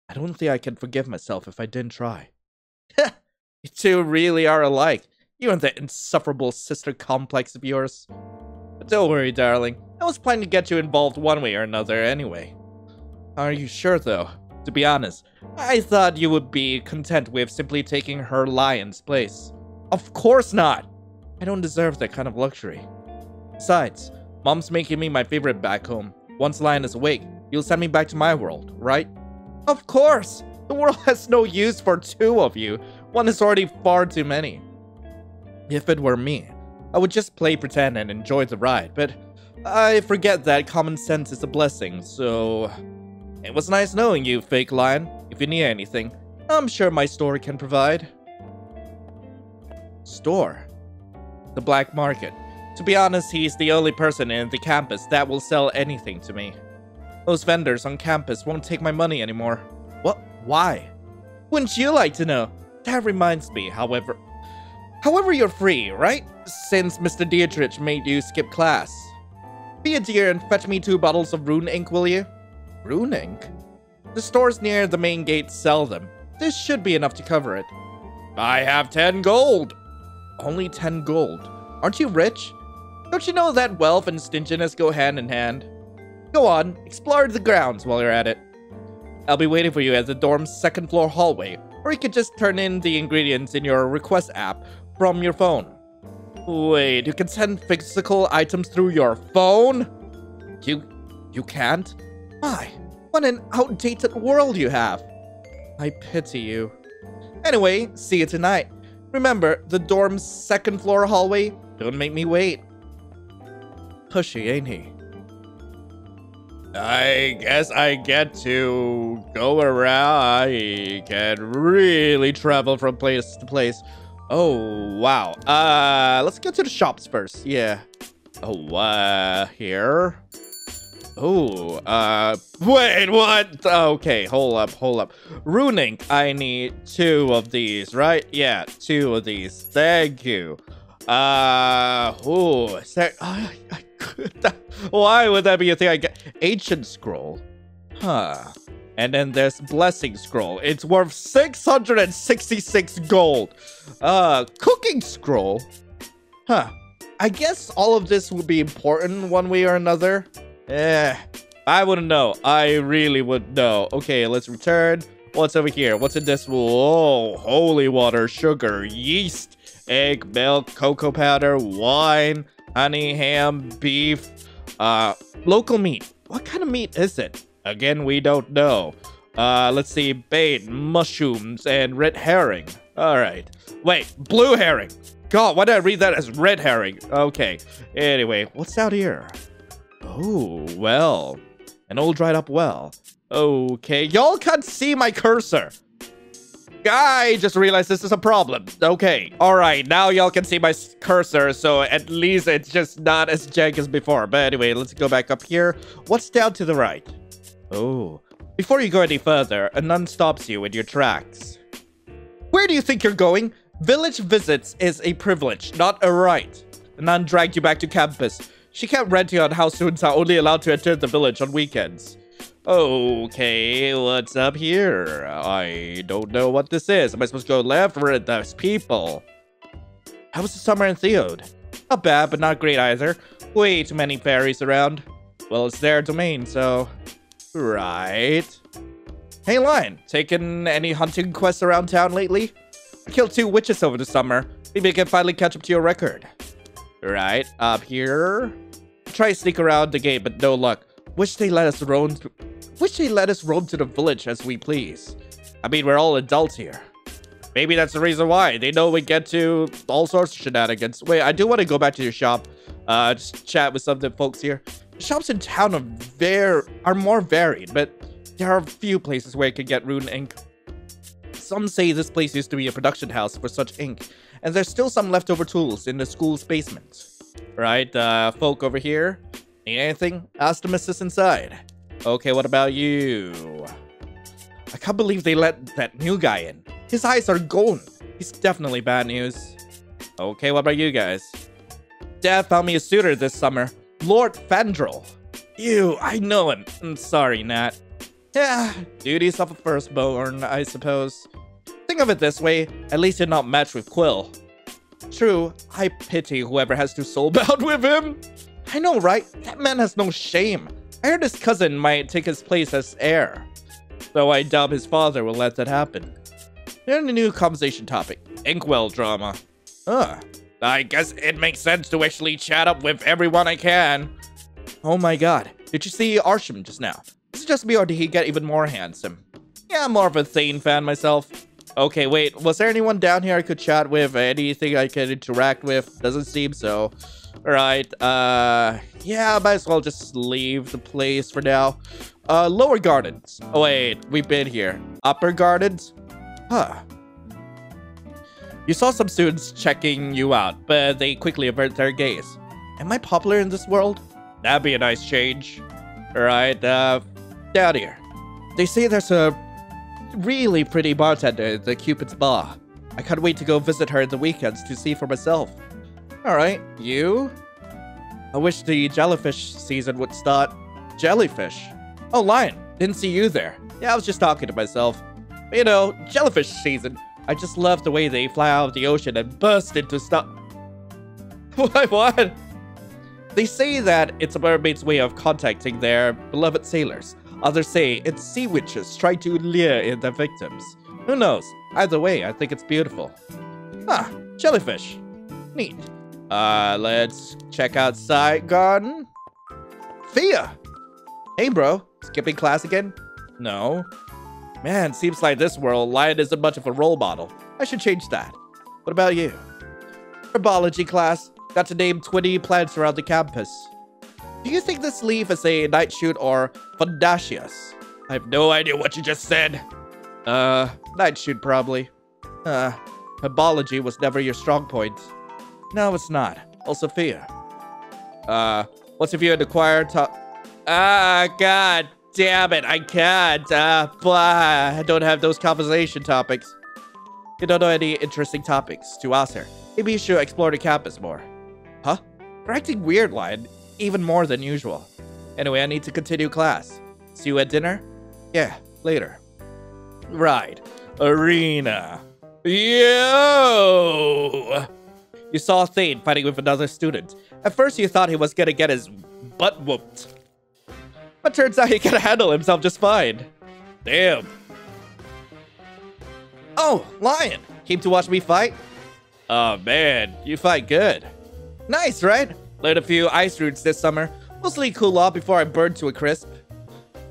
I don't think I can forgive myself if I didn't try. Heh! You two really are alike. You and that insufferable sister complex of yours. But don't worry, darling. I was planning to get you involved one way or another anyway. Are you sure, though? To be honest, I thought you would be content with simply taking her lion's place. Of course not! I don't deserve that kind of luxury. Besides, Mom's making me my favorite back home. Once Lion is awake, you'll send me back to my world, right? Of course! The world has no use for two of you. One is already far too many. If it were me, I would just play pretend and enjoy the ride, but I forget that common sense is a blessing, so... It was nice knowing you, fake Lion. If you need anything, I'm sure my store can provide. Store? The black market. To be honest, he's the only person in the campus that will sell anything to me. Those vendors on campus won't take my money anymore. What? Why? Wouldn't you like to know? That reminds me, however... However, you're free, right? Since Mister Dietrich made you skip class. Be a dear and fetch me two bottles of rune ink, will you? Rune ink? The stores near the main gate sell them. This should be enough to cover it. I have ten gold! Only ten gold? Aren't you rich? Don't you know that wealth and stinginess go hand in hand? Go on, explore the grounds while you're at it. I'll be waiting for you at the dorm's second floor hallway, or you could just turn in the ingredients in your request app from your phone. Wait, you can send physical items through your phone? You... you can't? My, what an outdated world you have. I pity you. Anyway, see you tonight. Remember, the dorm's second floor hallway? Don't make me wait. Pushy, ain't he? I guess I get to go around. I can really travel from place to place. Oh, wow. Uh, let's get to the shops first. Yeah. Oh, uh, here. Oh, uh, wait, what? Okay, hold up, hold up. Rune ink, I need two of these, right? Yeah, two of these. Thank you. Uh, oh, is there... Uh, I could, that, why would that be a thing I get? Ancient scroll. Huh. And then there's blessing scroll. It's worth six hundred sixty-six gold. Uh, cooking scroll. Huh. I guess all of this would be important one way or another. Eh, I wouldn't know. I really would know. Okay, let's return. What's over here? What's in this? Whoa, holy water, sugar, yeast, egg, milk, cocoa powder, wine, honey, ham, beef, uh, local meat. What kind of meat is it? Again, we don't know. Uh, let's see, bait, mushrooms, and red herring. All right. Wait, blue herring. God, why did I read that as red herring? Okay. Anyway, what's out here? Oh, well. An old dried up well. Okay. Y'all can't see my cursor. I just realized this is a problem. Okay. All right. Now y'all can see my cursor. So at least it's just not as jank as before. But anyway, let's go back up here. What's down to the right? Oh. Before you go any further, a nun stops you in your tracks. Where do you think you're going? Village visits is a privilege, not a right. The nun dragged you back to campus. She kept ranting on how students are only allowed to enter the village on weekends. Okay, what's up here? I don't know what this is. Am I supposed to go left or right? There's people. How was the summer in Theod? Not bad, but not great either. Way too many fairies around. Well, it's their domain, so... Right. Hey, Lion. Taken any hunting quests around town lately? I killed two witches over the summer. Maybe I can finally catch up to your record. Right, up here. Try to sneak around the gate, but no luck. Wish they let us roam to, wish they let us roam to the village as we please. I mean, we're all adults here. Maybe that's the reason why. They know we get to all sorts of shenanigans. Wait, I do want to go back to your shop. Uh, just chat with some of the folks here. The shops in town are, ver are more varied, but there are a few places where you can get rune ink. Some say this place used to be a production house for such ink. And there's still some leftover tools in the school's basement. Right, uh, folk over here. Need anything? Ask the missus inside. Okay, what about you? I can't believe they let that new guy in. His eyes are golden. He's definitely bad news. Okay, what about you guys? Dad found me a suitor this summer. Lord Fandral. Ew, I know him. I'm sorry, Nat. Yeah, duties of a firstborn, I suppose. Think of it this way, at least you're not matched with Quill. True, I pity whoever has to soul bound with him. I know, right? That man has no shame. I heard his cousin might take his place as heir. Though I doubt his father will let that happen. Then a new conversation topic, Inkwell drama. Ugh. I guess it makes sense to actually chat up with everyone I can. Oh my god, did you see Arsham just now? Is it just me or did he get even more handsome? Yeah, I'm more of a Thane fan myself. Okay, wait, was there anyone down here I could chat with? Anything I could interact with? Doesn't seem so. Alright, uh... yeah, I might as well just leave the place for now. Uh, Lower Gardens. Oh wait, we've been here. Upper Gardens? Huh. You saw some students checking you out, but they quickly avert their gaze. Am I popular in this world? That'd be a nice change. Alright, uh, down here. They say there's a really pretty bartender at the Cupid's Bar. I can't wait to go visit her in the weekends to see for myself. Alright, you? I wish the jellyfish season would start. Jellyfish? Oh, Lion, didn't see you there. Yeah, I was just talking to myself. You know, jellyfish season. I just love the way they fly out of the ocean and burst into stuff. Why, what? They say that it's a mermaid's way of contacting their beloved sailors. Others say it's sea witches trying to lure in their victims. Who knows? Either way, I think it's beautiful. Ah, jellyfish. Neat. Uh, let's check out side garden. Fia! Hey, bro. Skipping class again? No. Man, seems like this world, Lyon isn't much of a role model. I should change that. What about you? Herbology class. Got to name twenty plants around the campus. Do you think this leaf is a nightshoot or fundaceous? I have no idea what you just said. Uh, nightshoot probably. Uh, herbology was never your strong point. No, it's not. Also, Fia. Uh, what's if you had acquired to- Ah, god. Damn it, I can't. Uh, blah. I don't have those conversation topics. You don't know any interesting topics to ask her. Maybe you should explore the campus more. Huh? You're acting weird, Lion. Even more than usual. Anyway, I need to continue class. See you at dinner? Yeah, later. Right. Arena. Yo! You saw Thane fighting with another student. At first, you thought he was gonna get his butt whooped. But turns out he can handle himself just fine. Damn. Oh, Lion! Came to watch me fight? Oh man, you fight good. Nice, right? Learned a few ice runes this summer. Mostly cool off before I burn to a crisp.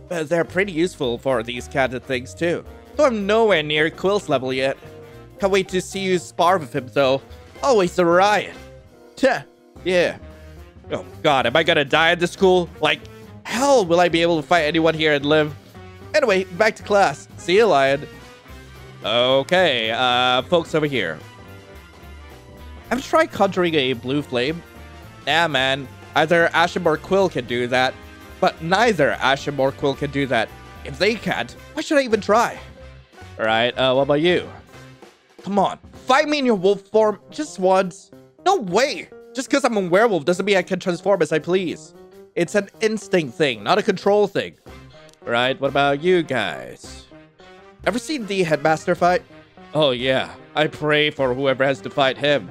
But they're pretty useful for these kind of things too. Though I'm nowhere near Quill's level yet. Can't wait to see you spar with him though. Always a riot. Teh, yeah. Oh god, am I gonna die at this school? Like, hell, will I be able to fight anyone here and live? Anyway, back to class. See you, Lion. Okay, uh, folks over here. Have you tried conjuring a blue flame? Nah, man. Either Arsham or Quill can do that. But neither Arsham or Quill can do that. If they can't, why should I even try? Alright, uh, what about you? Come on, fight me in your wolf form just once. No way! Just because I'm a werewolf doesn't mean I can transform as I please. It's an instinct thing, not a control thing. Right, what about you guys? Ever seen the Headmaster fight? Oh yeah, I pray for whoever has to fight him.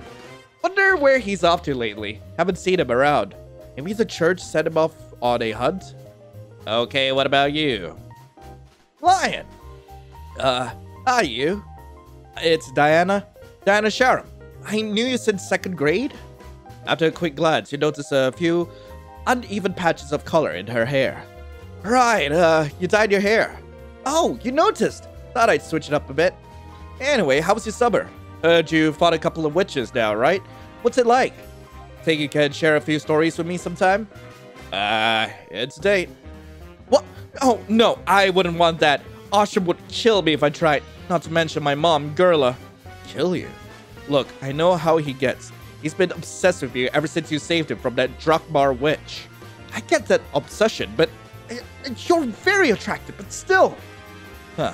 Wonder where he's off to lately. Haven't seen him around. Maybe the church sent him off on a hunt? Okay, what about you? Lion! Uh, hi you. It's Diana. Diana Sharam. I knew you since second grade. After a quick glance, you notice a few uneven patches of color in her hair. Right, uh, you dyed your hair. Oh, you noticed. Thought I'd switch it up a bit. Anyway, how was your summer? Heard you fought a couple of witches now, right? What's it like? Think you can share a few stories with me sometime? Uh, it's a date. What? Oh, no, I wouldn't want that. Arsham would kill me if I tried. Not to mention my mom, Gerla. Kill you? Look, I know how he gets. He's been obsessed with you ever since you saved him from that Drakmar witch. I get that obsession, but you're very attractive, but still. Huh.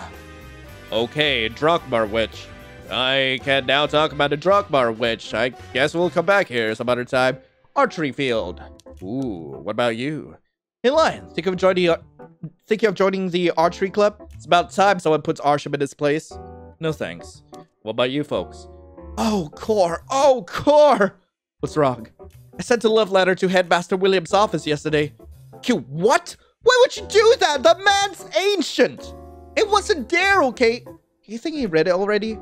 Okay, Drakmar witch. I can now talk about the Drakmar witch. I guess we'll come back here some other time. Archery field. Ooh, what about you? Hey, Lion, think of joining, Thinking of joining the archery club? It's about time someone puts Arsham in his place. No thanks. What about you folks? Oh, Core. Oh, Core. What's wrong? I sent a love letter to Headmaster William's office yesterday. Q, what? Why would you do that? The man's ancient. It wasn't there, okay? You think he read it already?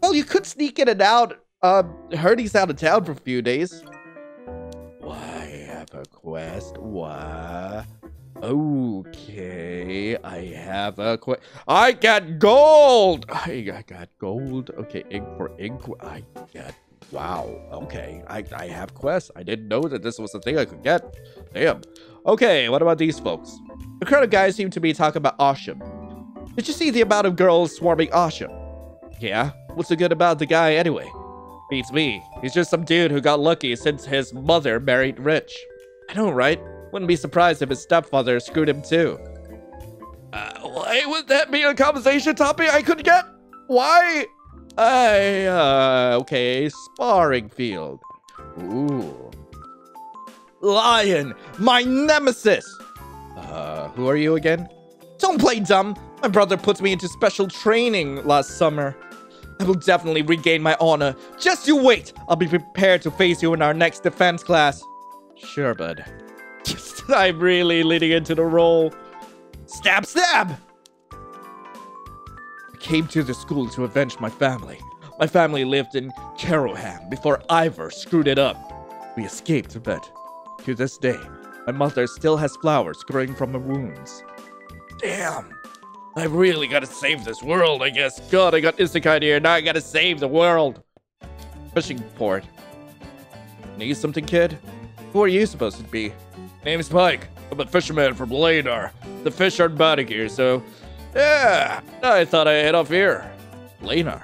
Well, you could sneak in and out. Uh, heard he's out of town for a few days. Why have a quest? Why? Okay, I have a quest. I got gold. I, I got gold. Okay, ink for ink. I got. Wow. Okay, I I have quests. I didn't know that this was the thing I could get. Damn. Okay, what about these folks? The crowd of guys seem to be talking about Arsham. Did you see the amount of girls swarming Arsham? Yeah. What's so good about the guy anyway? Beats me. He's just some dude who got lucky since his mother married rich. I know, right? Wouldn't be surprised if his stepfather screwed him too. Uh, why would that be a conversation topic I could get? Why? I, uh, okay, sparring field. Ooh. Lion, my nemesis! Uh, who are you again? Don't play dumb. My brother put me into special training last summer. I will definitely regain my honor. Just you wait. I'll be prepared to face you in our next defense class. Sure, bud. I'm really leaning into the role. Stab, stab! I came to the school to avenge my family. My family lived in Caroham before Ivar screwed it up. We escaped, but to this day, my mother still has flowers growing from her wounds. Damn. I really gotta save this world, I guess. God, I got isekai here. Now I gotta save the world. Fishing port. Need something, kid? Who are you supposed to be? Name's Pike. I'm a fisherman from Leinar. The fish aren't biting here, so... Yeah, I thought I'd head off here. Leinar.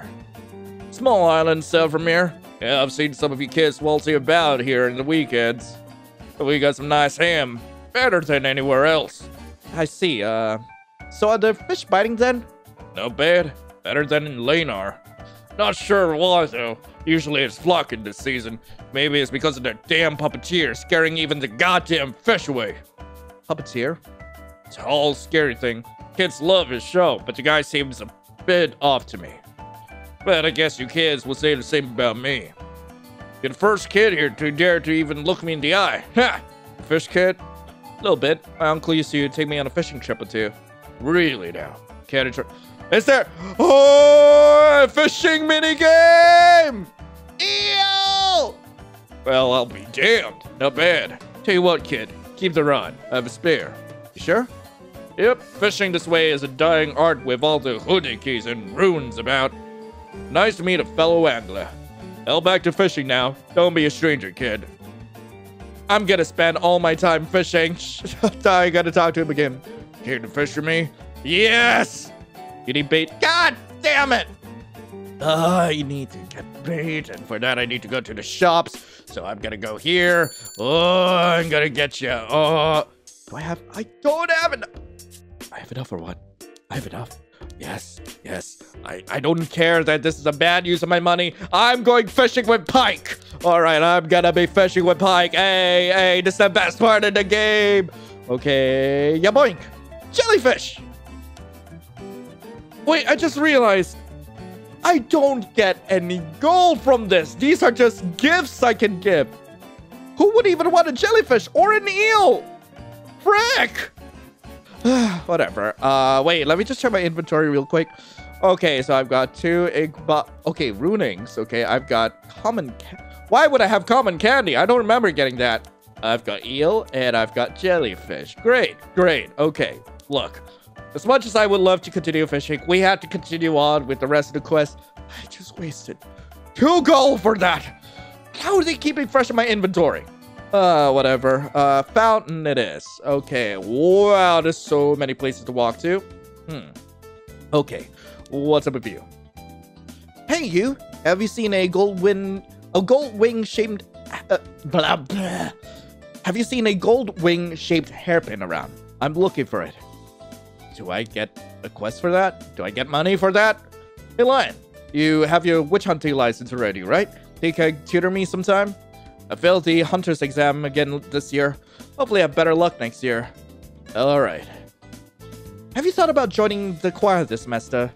Small island south from here. Yeah, I've seen some of you kids waltzing about here in the weekends. But we got some nice ham. Better than anywhere else. I see, uh... So are the fish biting then? No bad. Better than in Leinar. Not sure why though. Usually it's flocking this season. Maybe it's because of that damn puppeteer scaring even the goddamn fish away. Puppeteer? It's a whole scary thing. Kids love his show, but the guy seems a bit off to me. But I guess you kids will say the same about me. You're the first kid here to dare to even look me in the eye. Ha! Fish kid? A little bit. My uncle used to take me on a fishing trip or two. Really now? Can't try. Is there? Oh, fishing mini game! Eel! Well, I'll be damned. Not bad. Tell you what, kid. Keep the rod. I have a spare. You sure? Yep. Fishing this way is a dying art with all the hoodikis and runes about. Nice to meet a fellow angler. Hell, back to fishing now. Don't be a stranger, kid. I'm gonna spend all my time fishing. I gotta talk to him again. Here to fish for me? Yes! You need bait? God damn it! I need to get bait, and for that I need to go to the shops. So I'm gonna go here. Oh, I'm gonna get you. Oh, do I have? I don't have enough. I have enough or what? I have enough. Yes, yes. I I don't care that this is a bad use of my money. I'm going fishing with Pike. All right, I'm gonna be fishing with Pike. Hey, hey, this is the best part of the game. Okay, ya boink. Jellyfish! Wait, I just realized I don't get any gold from this. These are just gifts I can give. Who would even want a jellyfish or an eel? Frick! Whatever. Uh, wait, let me just check my inventory real quick. Okay, so I've got two ink box. Okay, runings. Okay, I've got common. Why would I have common candy? I don't remember getting that. I've got eel and I've got jellyfish. Great, great. Okay. Look, as much as I would love to continue fishing, we have to continue on with the rest of the quest. I just wasted two gold for that. How are they keeping fresh in my inventory? Uh, whatever. Uh, fountain it is. Okay. Wow, there's so many places to walk to. Hmm. Okay. What's up with you? Hey, you. Have you seen a gold wing? A gold wing shaped? Uh, blah blah. Have you seen a gold wing shaped hairpin around? I'm looking for it. Do I get a quest for that? Do I get money for that? Hey, Lion, you have your witch hunting license already, right? Think I tutor me sometime? I failed the hunter's exam again this year. Hopefully I have better luck next year. All right. Have you thought about joining the choir this semester?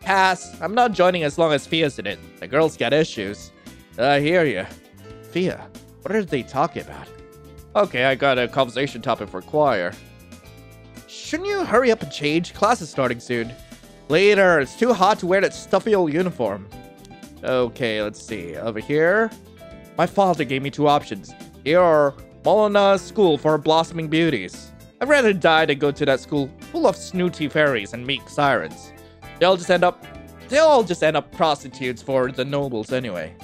Pass. I'm not joining as long as Fia's in it. The girls got issues. I hear you. Fia, what are they talking about? Okay, I got a conversation topic for choir. Shouldn't you hurry up and change? Class is starting soon. Later, it's too hot to wear that stuffy old uniform. Okay, let's see. Over here. My father gave me two options. Here are Molina's School for Blossoming Beauties. I'd rather die than go to that school full of snooty fairies and meek sirens. They'll just end up... They'll all just end up prostitutes for the nobles anyway.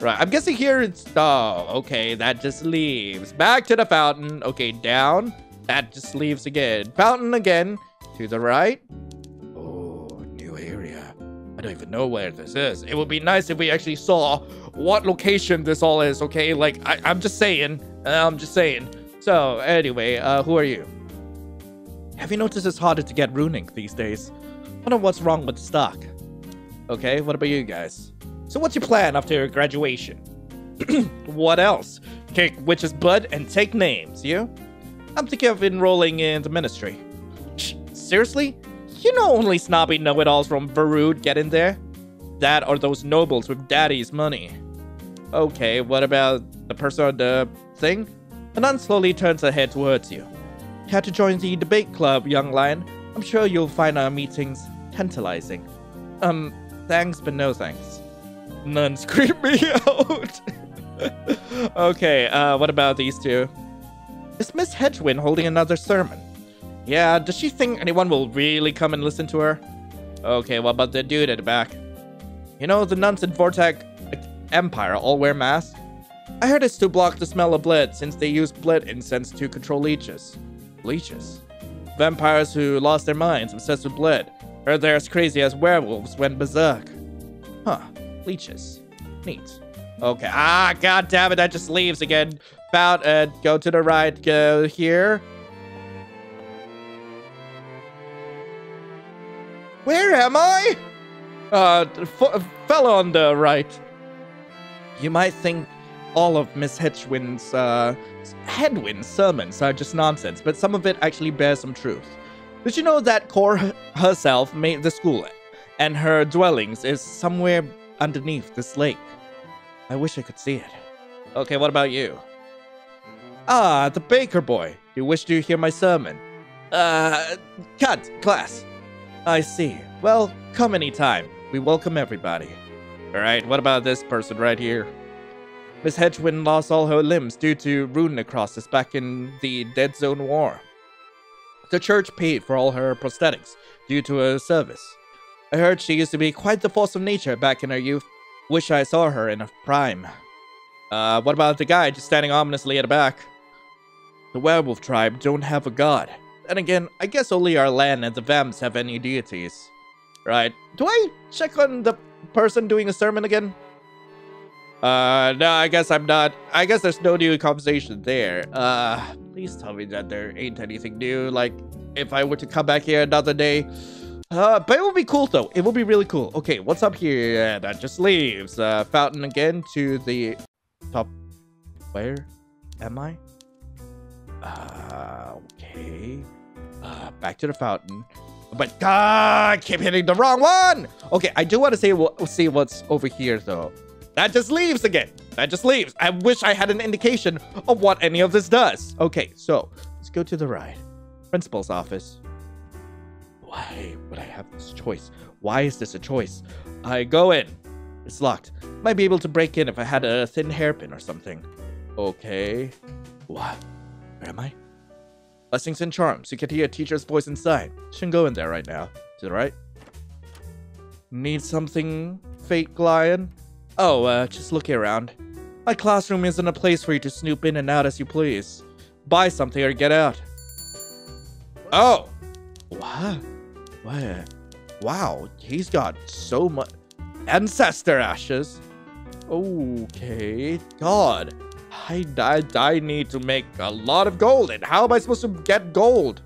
Right, I'm guessing here it's... Oh, okay, that just leaves. Back to the fountain. Okay, down. That just leaves again. Fountain again. To the right. Oh, new area. I don't even know where this is. It would be nice if we actually saw what location this all is, okay? Like, I, I'm just saying. I'm just saying. So, anyway, uh, who are you? Have you noticed it's harder to get rune ink these days? I don't know what's wrong with the stock. Okay, what about you guys? So what's your plan after graduation? What else? Kick witch's butt and take names, you? I'm thinking of enrolling in the ministry. Shh, seriously? You know only snobby know-it-alls from Varud get in there? That or those nobles with daddy's money. Okay, what about the person on the thing? The nun slowly turns her head towards you. Care to join the debate club, young lion? I'm sure you'll find our meetings tantalizing. Um, thanks but no thanks. Nuns creep me out. Okay, uh, what about these two? Is Miss Hedgewin holding another sermon? Yeah, does she think anyone will really come and listen to her? Okay, what about the dude at the back? You know, the nuns in Vortex Empire all wear masks? I heard it's to block the smell of blood since they use blood incense to control leeches. Leeches? Vampires who lost their minds obsessed with blood. Heard they're as crazy as werewolves went berserk. Huh. Leeches. Neat. Okay. Ah, god damn it, that just leaves again. About, uh, go to the right, go here. Where am I? Uh, f fellow on the right. You might think all of Miss Hedgewin's, uh, Hedwin's sermons are just nonsense, but some of it actually bears some truth. Did you know that Core herself made the school, and her dwellings is somewhere underneath this lake? I wish I could see it. Okay, what about you? Ah, the baker boy. You wish to hear my sermon. Uh, cut, class. I see. Well, come anytime. We welcome everybody. Alright, what about this person right here? Miss Hedgewin lost all her limbs due to rune necrosis back in the Dead Zone War. The church paid for all her prosthetics due to her service. I heard she used to be quite the force of nature back in her youth. Wish I saw her in her prime. Uh, what about the guy just standing ominously at the back? The werewolf tribe don't have a god. And again, I guess only our land and the Vamps have any deities. Right. Do I check on the person doing the sermon again? Uh, no, I guess I'm not. I guess there's no new conversation there. Uh, please tell me that there ain't anything new. Like, if I were to come back here another day... Uh, but it will be cool, though. It will be really cool. Okay, what's up here? Yeah, that just leaves. Uh, fountain again to the top. Where am I? Uh, okay. Uh, back to the fountain. But, ah, I keep hitting the wrong one! Okay, I do want to say we'll see what's over here, though. That just leaves again. That just leaves. I wish I had an indication of what any of this does. Okay, so, let's go to the right. Principal's office. Why would I have this choice? Why is this a choice? I go in. It's locked. Might be able to break in if I had a thin hairpin or something. Okay. What? Where am I? Blessings and charms. You can hear a teacher's voice inside. Shouldn't go in there right now. To the right. Need something, fake lion? Oh, uh, just looking around. My classroom isn't a place for you to snoop in and out as you please. Buy something or get out. Oh! What? What? Wow, he's got so much ancestor ashes. Okay, God, I, I I need to make a lot of gold. And how am I supposed to get gold?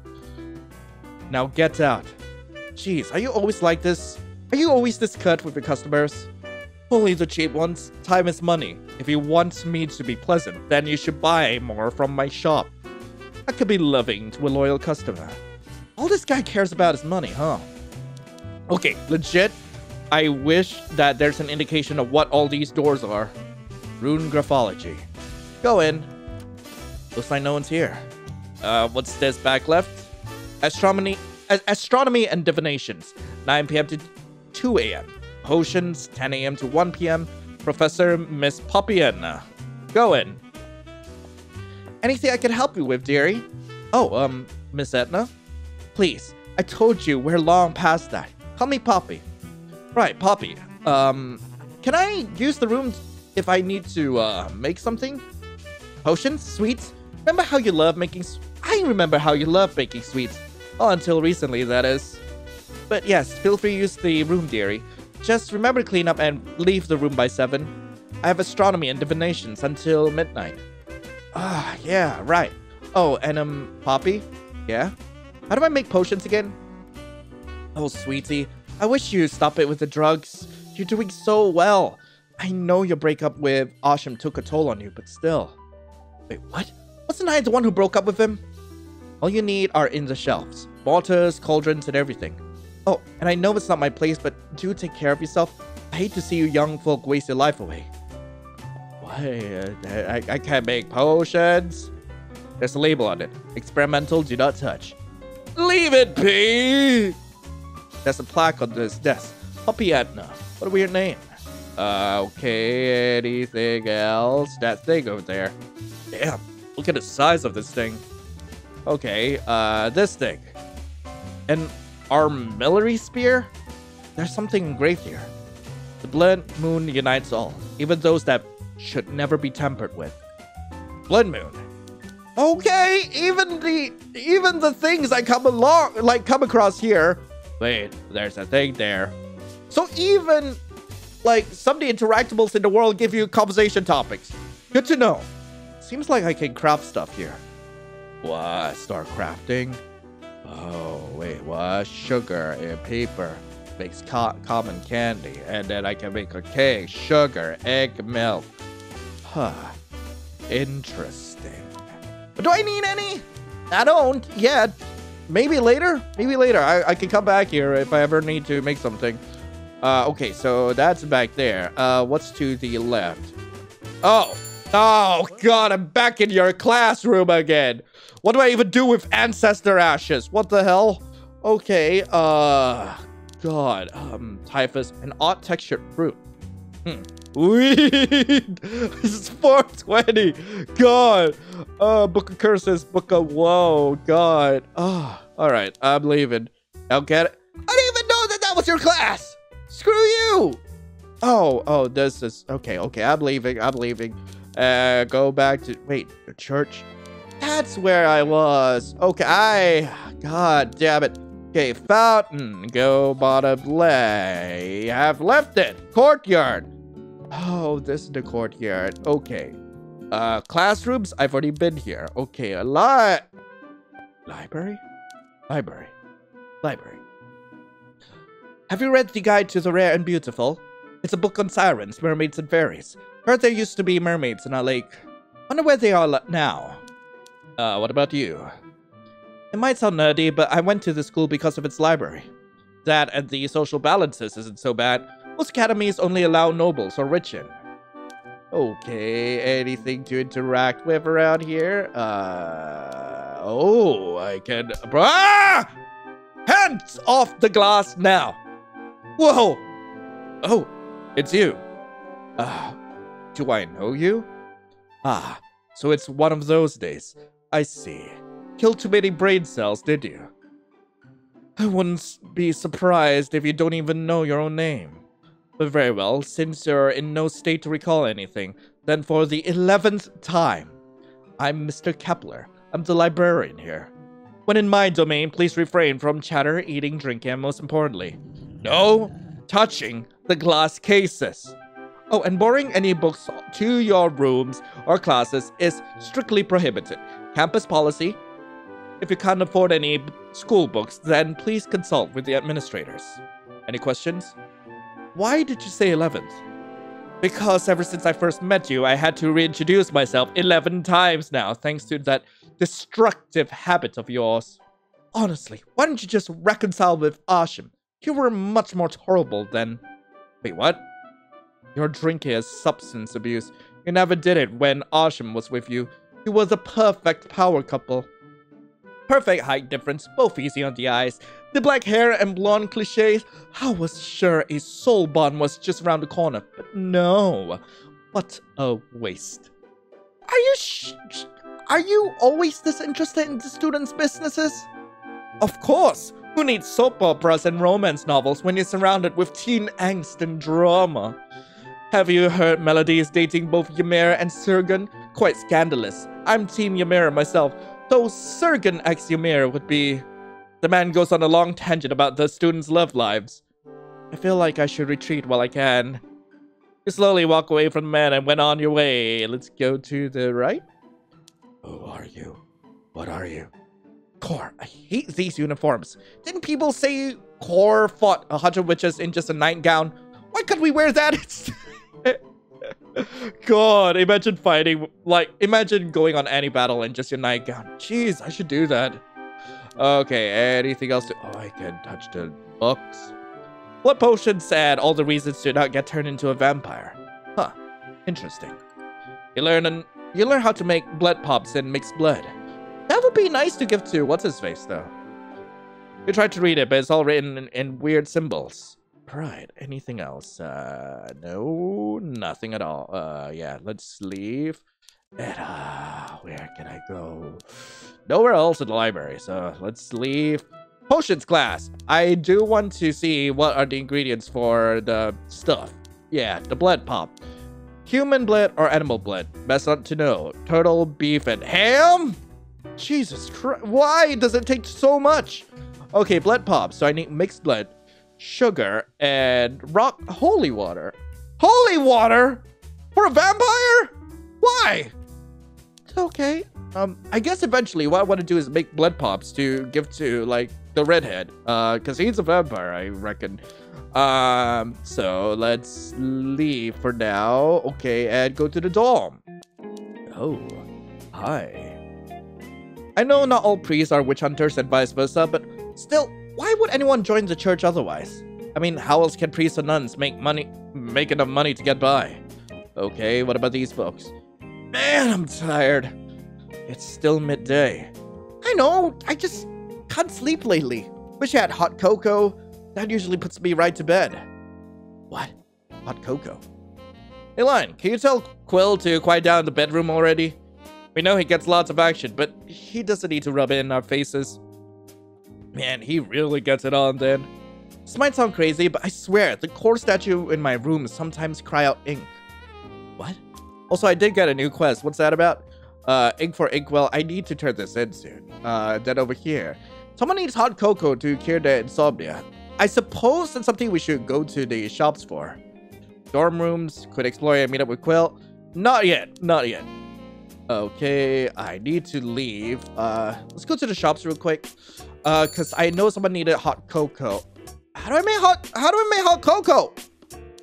Now get out. Jeez, are you always like this? Are you always this curt with your customers? Only the cheap ones. Time is money. If you want me to be pleasant, then you should buy more from my shop. I could be loving to a loyal customer. All this guy cares about is money, huh? Okay, legit, I wish that there's an indication of what all these doors are. Rune graphology. Go in. Looks like no one's here. Uh, what's this back left? Astronomy, astronomy and divinations. nine p m to two a m Potions, ten a m to one p m Professor Miss Poppy Etna. Go in. Anything I can help you with, dearie? Oh, um, Miss Etna? Please, I told you we're long past that. Call me Poppy. Right, Poppy. Um, can I use the room if I need to, uh, make something? Potions? Sweets? Remember how you love making... I remember how you love making sweets. Oh, until recently, that is. But yes, feel free to use the room, dearie. Just remember to clean up and leave the room by seven. I have astronomy and divinations until midnight. Ah, yeah, right. Oh, and um, Poppy? Yeah? How do I make potions again? Oh, sweetie. I wish you'd stop it with the drugs. You're doing so well. I know your breakup with Arsham took a toll on you, but still. Wait, what? Wasn't I the one who broke up with him? All you need are in the shelves. Mortars, cauldrons, and everything. Oh, and I know it's not my place, but do take care of yourself. I hate to see you young folk waste your life away. Why? I, I can't make potions. There's a label on it. Experimental, do not touch. Leave it be! There's a plaque on this desk. Poppy Etna. What a weird name. Uh, okay, anything else? That thing over there. Damn, look at the size of this thing. Okay, uh, this thing. An armillary spear? There's something engraved here. The blood moon unites all, even those that should never be tampered with. Blood moon. Okay, even the even the things I come along like come across here. Wait, there's a thing there. So even like some of the interactables in the world give you conversation topics. Good to know. Seems like I can craft stuff here. What? Start crafting? Oh wait, what? Sugar and paper makes co common candy, and then I can make a cake, sugar, egg, milk. Huh. Interesting. But do I need any? I don't yet. Maybe later? Maybe later. I, I can come back here if I ever need to make something. Uh, okay, so that's back there. Uh, what's to the left? Oh. Oh, God, I'm back in your classroom again. What do I even do with ancestor ashes? What the hell? Okay, uh... God, um, typhus. An odd textured fruit. Hmm. Weed. This is four twenty. God. Uh, book of curses. Book of whoa. God. Oh. All right. I'm leaving. I'll get it. I didn't even know that that was your class. Screw you. Oh. Oh. This is okay. Okay. I'm leaving. I'm leaving. Uh, go back to wait. The church. That's where I was. Okay. I. God damn it. Okay. Fountain. Go bottom lay. I've left it. Courtyard. Oh, this is the courtyard. Okay. Uh, classrooms? I've already been here. Okay, a lot. Library? Library. Library. Have you read The Guide to the Rare and Beautiful? It's a book on sirens, mermaids, and fairies. Heard there used to be mermaids in our lake. Wonder where they are now. Uh, what about you? It might sound nerdy, but I went to the school because of its library. That and the social balances isn't so bad. Most academies only allow nobles or rich in. Okay, anything to interact with around here? Uh, oh, I can... Ah! Hands off the glass now! Whoa! Oh, it's you. Uh, do I know you? Ah, so it's one of those days. I see. Killed too many brain cells, did you? I wouldn't be surprised if you don't even know your own name. But very well, since you're in no state to recall anything, then for the eleventh time, I'm Mister Kepler. I'm the librarian here. When in my domain, please refrain from chatter, eating, drinking, and most importantly, no touching the glass cases. Oh, and borrowing any books to your rooms or classes is strictly prohibited. Campus policy. If you can't afford any school books, then please consult with the administrators. Any questions? Why did you say eleventh? Because ever since I first met you, I had to reintroduce myself eleven times now, thanks to that destructive habit of yours. Honestly, why don't you just reconcile with Arsham? You were much more tolerable than... Wait, what? You're drinking as substance abuse. You never did it when Arsham was with you. He was a perfect power couple. Perfect height difference, both easy on the eyes. The black hair and blonde cliches. I was sure a soul bond was just around the corner, but no. What a waste. Are you sh... Are you always this interested in the students' businesses? Of course! Who needs soap operas and romance novels when you're surrounded with teen angst and drama? Have you heard Melody is dating both Ymir and Sergen? Quite scandalous. I'm team Ymir myself, though Sergen ex Ymir would be... The man goes on a long tangent about the students' love lives. I feel like I should retreat while I can. You slowly walk away from the man and went on your way. Let's go to the right. Who are you? What are you? Core, I hate these uniforms. Didn't people say Core fought a hundred witches in just a nightgown? Why couldn't we wear that instead? God, imagine fighting, like, imagine going on any battle in just your nightgown. Jeez, I should do that. Okay, anything else to... Oh, I can't touch the books. Blood potion said all the reasons to not get turned into a vampire. Huh, interesting. You learn an... You learn how to make blood pops and mix blood. That would be nice to give to what's-his-face, though. You tried to read it, but it's all written in, in weird symbols. Right, anything else? Uh, no, nothing at all. Uh, yeah, let's leave. And, uh, where can I go? Nowhere else in the library, so let's leave. Potions class! I do want to see what are the ingredients for the stuff. Yeah, the blood pop. Human blood or animal blood? Best not to know. Turtle, beef, and ham? Jesus Christ. Why does it take so much? Okay, blood pop. So I need mixed blood, sugar, and rock holy water. Holy water? For a vampire? Why? Okay. Um, I guess eventually what I want to do is make blood pops to give to, like, the redhead. Uh, because he's a vampire, I reckon. Um, so let's leave for now. Okay, and go to the dorm. Oh, hi. I know not all priests are witch hunters and vice versa, but still, why would anyone join the church otherwise? I mean, how else can priests and nuns make money, make enough money to get by? Okay, what about these folks? Man, I'm tired. It's still midday. I know, I just can't sleep lately. Wish I had hot cocoa. That usually puts me right to bed. What? Hot cocoa. Hey, Lyon, can you tell Quill to quiet down in the bedroom already? We know he gets lots of action, but he doesn't need to rub it in our faces. Man, he really gets it on then. This might sound crazy, but I swear, the core statue in my room sometimes cry out ink. What? Also, I did get a new quest. What's that about? Uh, ink for Inkwell. I need to turn this in soon. Uh, then over here. Someone needs hot cocoa to cure their insomnia. I suppose that's something we should go to the shops for. Dorm rooms, could explore and meet up with Quill. Not yet, not yet. Okay, I need to leave. Uh, let's go to the shops real quick. Uh, cause I know someone needed hot cocoa. How do I make hot? How do I make hot cocoa?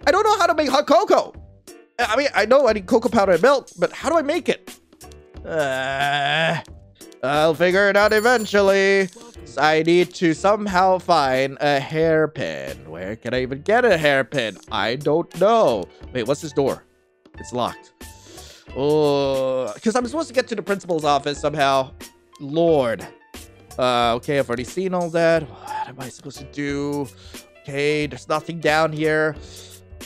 I don't know how to make hot cocoa. I mean, I know I need cocoa powder and milk, but how do I make it? Uh, I'll figure it out eventually. So I need to somehow find a hairpin. Where can I even get a hairpin? I don't know. Wait, what's this door? It's locked. Oh, because I'm supposed to get to the principal's office somehow. Lord. Uh, okay, I've already seen all that. What am I supposed to do? Okay, there's nothing down here.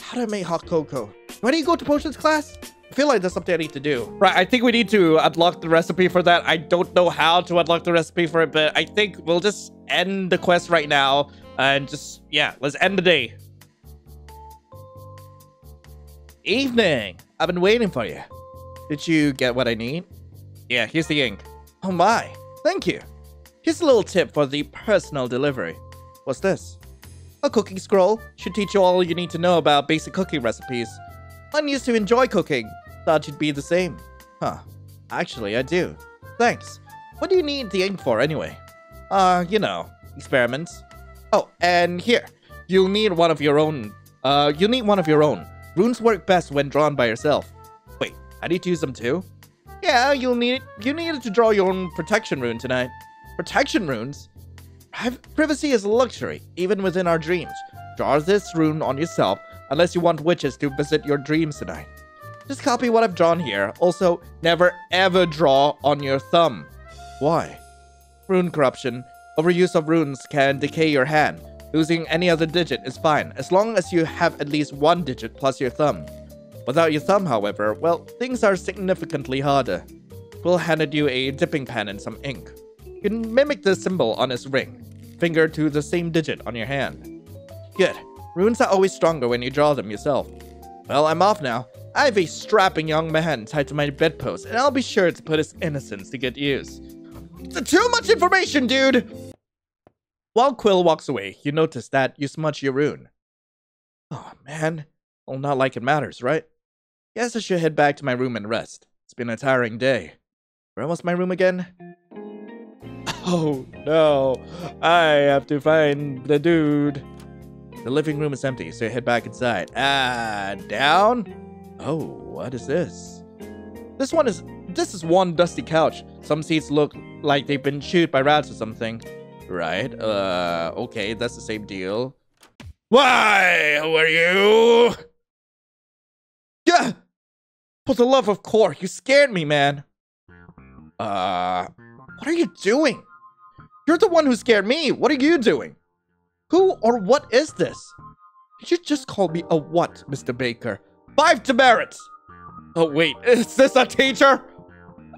How do I make hot cocoa? Do I need to go to potions class? I feel like there's something I need to do. Right, I think we need to unlock the recipe for that. I don't know how to unlock the recipe for it, but I think we'll just end the quest right now. And just, yeah, let's end the day. Evening. I've been waiting for you. Did you get what I need? Yeah, here's the ink. Oh my, thank you. Here's a little tip for the personal delivery. What's this? A cooking scroll should teach you all you need to know about basic cooking recipes. I'm used to enjoy cooking. Thought you'd be the same. Huh. Actually, I do. Thanks. What do you need the ink for, anyway? Uh, you know, experiments. Oh, and here. You'll need one of your own. Uh, you'll need one of your own. Runes work best when drawn by yourself. Wait, I need to use them too? Yeah, you'll need... You needed to draw your own protection rune tonight. Protection runes? Privacy is a luxury, even within our dreams. Draw this rune on yourself, unless you want witches to visit your dreams tonight. Just copy what I've drawn here. Also, never ever draw on your thumb. Why? Rune corruption. Overuse of runes can decay your hand. Losing any other digit is fine, as long as you have at least one digit plus your thumb. Without your thumb, however, well, things are significantly harder. Quill handed you a dipping pen and some ink. You can mimic the symbol on his ring. Finger to the same digit on your hand. Good. Runes are always stronger when you draw them yourself. Well, I'm off now. I have a strapping young man tied to my bedpost, and I'll be sure to put his innocence to good use. Too much information, dude! While Quill walks away, you notice that you smudge your rune. Oh, man. Well, not like it matters, right? Guess I should head back to my room and rest. It's been a tiring day. Where was my room again? Oh, no. I have to find the dude. The living room is empty, so you head back inside. Ah, down? Oh, what is this? This one is this is one dusty couch. Some seats look like they've been chewed by rats or something. Right, uh, okay, that's the same deal. Why, who are you? Yeah! For the love of Core, you scared me, man. Uh, what are you doing? You're the one who scared me. What are you doing? Who or what is this? Did you just call me a what, Mister Baker? Five demerits! Oh, wait, is this a teacher?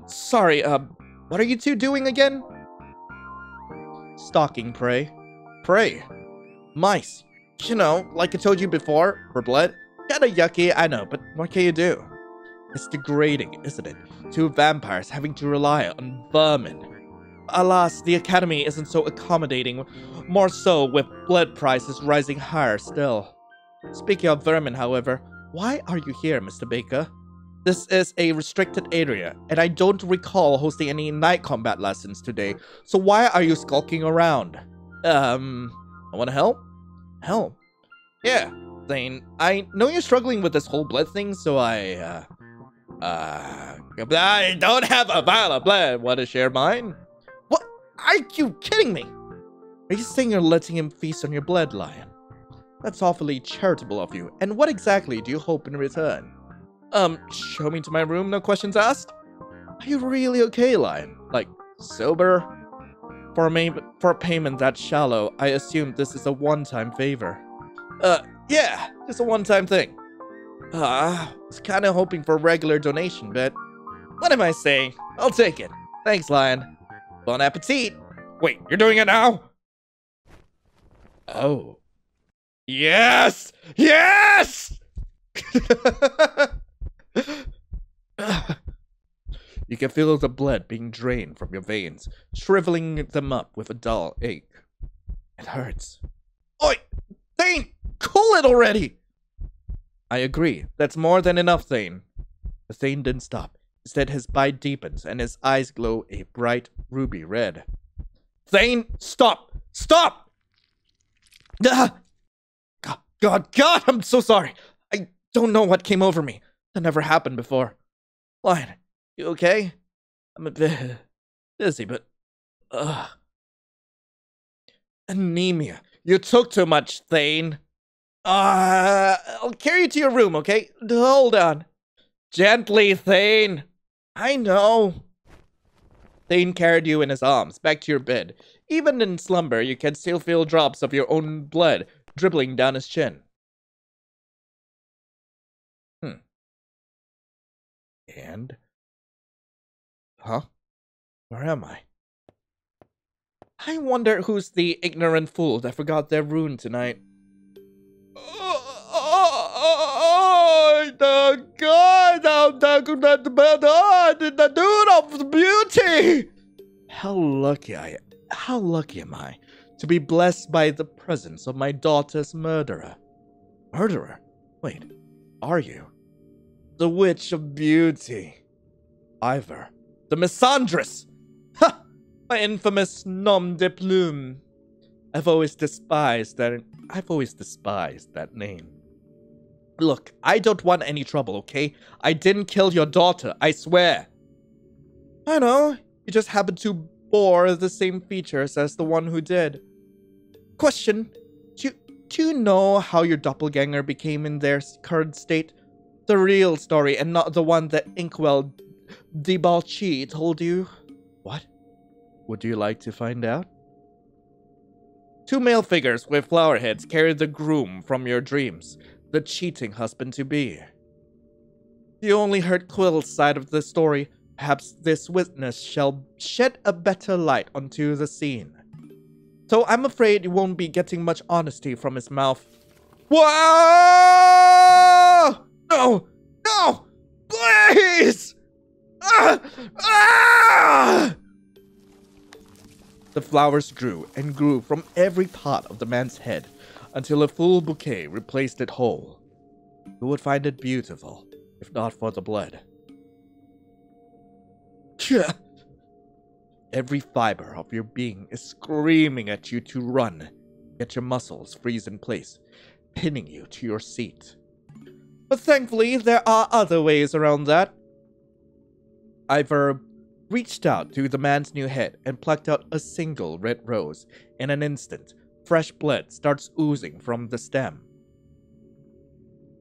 Sorry, um, what are you two doing again? Stalking prey. Prey. Mice. You know, like I told you before, for blood. Kinda yucky, I know, but what can you do? It's degrading, isn't it? Two vampires having to rely on vermin. Alas, the academy isn't so accommodating, more so with blood prices rising higher still. Speaking of vermin, however, why are you here, Mister Baker? This is a restricted area, and I don't recall hosting any night combat lessons today, so why are you skulking around? Um, I wanna help? Help? Yeah, Thane, I know you're struggling with this whole blood thing, so I, uh... Uh... I don't have a vial of blood. Wanna share mine? What? Are you kidding me? Are you saying you're letting him feast on your blood, Lion? That's awfully charitable of you, and what exactly do you hope in return? Um, show me to my room, no questions asked? Are you really okay, Lion? Like, sober? For a, for a payment that shallow, I assume this is a one-time favor. Uh, yeah, just a one-time thing. Ah, uh, I was kinda hoping for a regular donation, but... What am I saying? I'll take it. Thanks, Lion. Bon appetit! Wait, you're doing it now? Oh... Yes! Yes! You can feel the blood being drained from your veins, shriveling them up with a dull ache. It hurts. Oi! Thane! Cool it already! I agree. That's more than enough, Thane. But Thane didn't stop. Instead, his bite deepens and his eyes glow a bright ruby red. Thane! Stop! Stop! Ah! God, God, I'm so sorry. I don't know what came over me. That never happened before. Lion, you okay? I'm a bit dizzy, but... Ugh. Anemia. You took too much, Thane. Uh, I'll carry you to your room, okay? Hold on. Gently, Thane. I know. Thane carried you in his arms, back to your bed. Even in slumber, you can still feel drops of your own blood dribbling down his chin. Hmm. And? Huh? Where am I? I wonder who's the ignorant fool that forgot their rune tonight. Oh, oh, oh, oh the God of the, the dude of beauty! How lucky I am. How lucky am I? To be blessed by the presence of my daughter's murderer. Murderer? Wait, are you? The Witch of Beauty. Ivar. The misandress! Ha! My infamous nom de plume. I've always despised that... I've always despised that name. Look, I don't want any trouble, okay? I didn't kill your daughter, I swear. I know, you just happened to bore the same features as the one who did. Question. Do, do you know how your doppelganger became in their current state? The real story, and not the one that Inkwell Debalchi told you? What? Would you like to find out? Two male figures with flower heads carry the groom from your dreams, the cheating husband-to-be. You only heard Quill's side of the story. Perhaps this witness shall shed a better light onto the scene. So I'm afraid you won't be getting much honesty from his mouth. Whoa! No! No! Please! Ah! Ah! The flowers grew and grew from every part of the man's head until a full bouquet replaced it whole. You would find it beautiful, if not for the blood. Every fiber of your being is screaming at you to run, yet your muscles freeze in place, pinning you to your seat. But thankfully, there are other ways around that. Ivar reached out to the man's new head and plucked out a single red rose. In an instant, fresh blood starts oozing from the stem.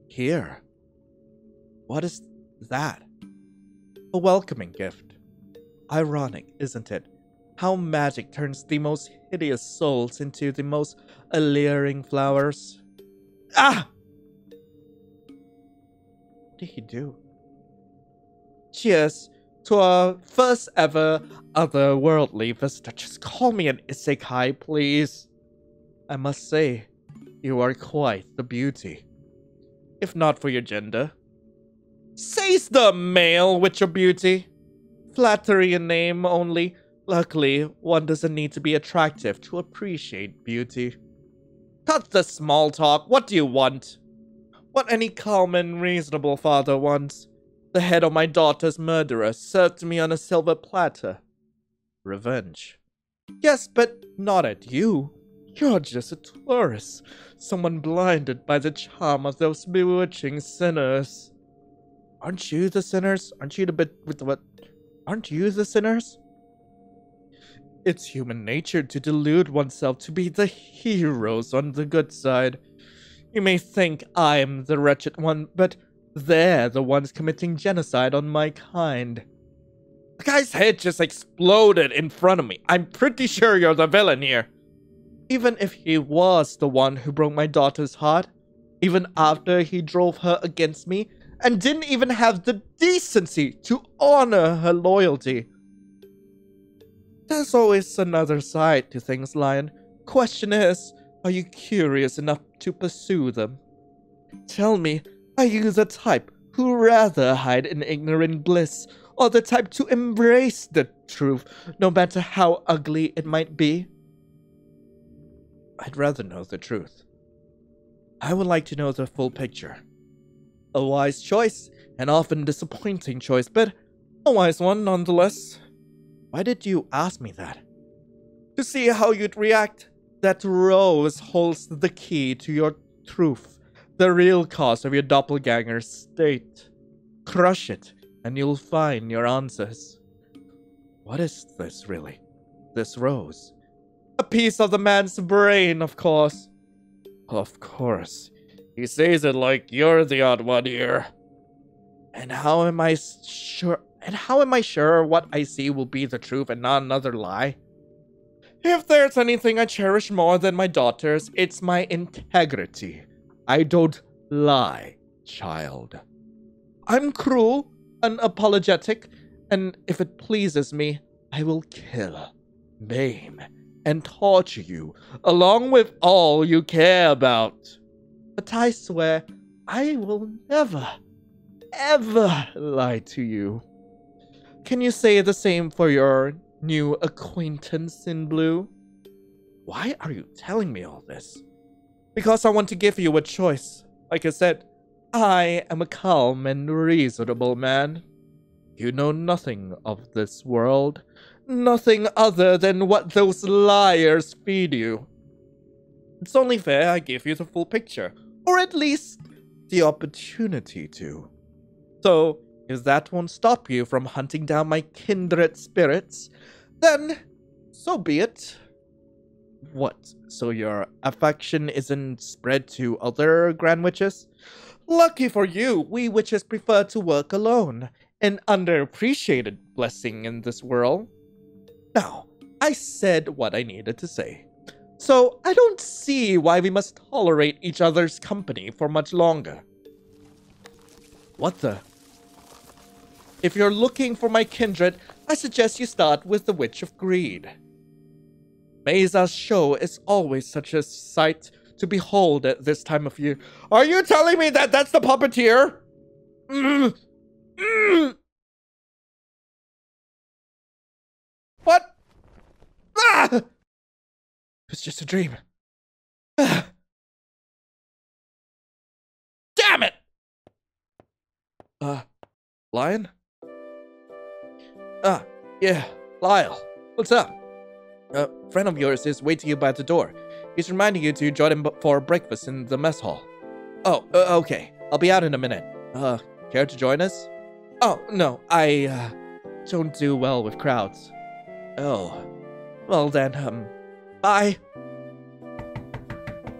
Here. What is that? A welcoming gift. Ironic, isn't it? How magic turns the most hideous souls into the most alluring flowers. Ah! What did he do? Cheers to our first ever otherworldly visitor. Just call me an isekai, please. I must say, you are quite the beauty. If not for your gender. Says the male Witch of Beauty. Flattery in name only. Luckily, one doesn't need to be attractive to appreciate beauty. Cut the small talk. What do you want? What any calm and reasonable father wants. The head of my daughter's murderer served me on a silver platter. Revenge. Yes, but not at you. You're just a tourist. Someone blinded by the charm of those bewitching sinners. Aren't you the sinners? Aren't you the bit with what? Aren't you the sinners? It's human nature to delude oneself to be the heroes on the good side. You may think I'm the wretched one, but they're the ones committing genocide on my kind. The guy's head just exploded in front of me. I'm pretty sure you're the villain here. Even if he was the one who broke my daughter's heart, even after he drove her against me, and didn't even have the decency to honor her loyalty. There's always another side to things, Lyon. Question is, are you curious enough to pursue them? Tell me, are you the type who rather hide in ignorant bliss, or the type to embrace the truth, no matter how ugly it might be? I'd rather know the truth. I would like to know the full picture. A wise choice, an often disappointing choice, but a wise one nonetheless. Why did you ask me that? To see how you'd react. That rose holds the key to your truth, the real cause of your doppelganger's state. Crush it, and you'll find your answers. What is this, really? This rose? A piece of the man's brain, of course. Of course. He says it like you're the odd one here. And how am I sure? And how am I sure what I see will be the truth and not another lie? If there's anything I cherish more than my daughter's, it's my integrity. I don't lie, child. I'm cruel, unapologetic, and if it pleases me, I will kill, maim, and torture you, along with all you care about. But I swear, I will never, ever lie to you. Can you say the same for your new acquaintance in blue? Why are you telling me all this? Because I want to give you a choice. Like I said, I am a calm and reasonable man. You know nothing of this world. Nothing other than what those liars feed you. It's only fair I give you the full picture. Or at least, the opportunity to. So, if that won't stop you from hunting down my kindred spirits, then so be it. What? So your affection isn't spread to other Grand Witches? Lucky for you, we witches prefer to work alone. An underappreciated blessing in this world. Now, I said what I needed to say. So I don't see why we must tolerate each other's company for much longer. What the? If you're looking for my kindred, I suggest you start with the Witch of Greed. Maeza's show is always such a sight to behold at this time of year. Are you telling me that that's the puppeteer? Mm. Mm. What? Ah! It's just a dream. Ah. Damn it! Uh, Lyon? Ah, yeah, Lyle. What's up? A friend of yours is waiting you by the door. He's reminding you to join him for breakfast in the mess hall. Oh, uh, okay. I'll be out in a minute. Uh, care to join us? Oh, no, I, uh, don't do well with crowds. Oh. Well then, um, bye.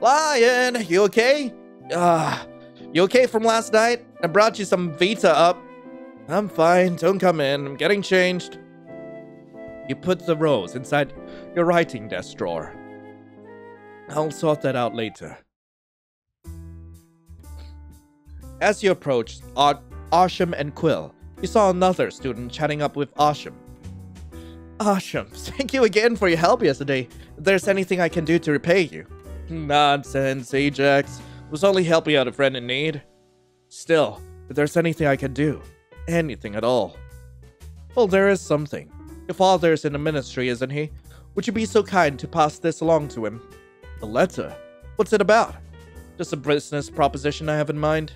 Lyon, you okay? Uh, you okay from last night? I brought you some Vita up. I'm fine, don't come in. I'm getting changed. You put the rose inside your writing desk drawer. I'll sort that out later. As you approached Ar Arsham and Quill, you saw another student chatting up with Arsham. Arsham, thank you again for your help yesterday. If there's anything I can do to repay you. Nonsense, Ajax. I was only helping out a friend in need. Still, if there's anything I can do, anything at all. Well, there is something. Your father's in the ministry, isn't he? Would you be so kind to pass this along to him? The letter? What's it about? Just a business proposition I have in mind.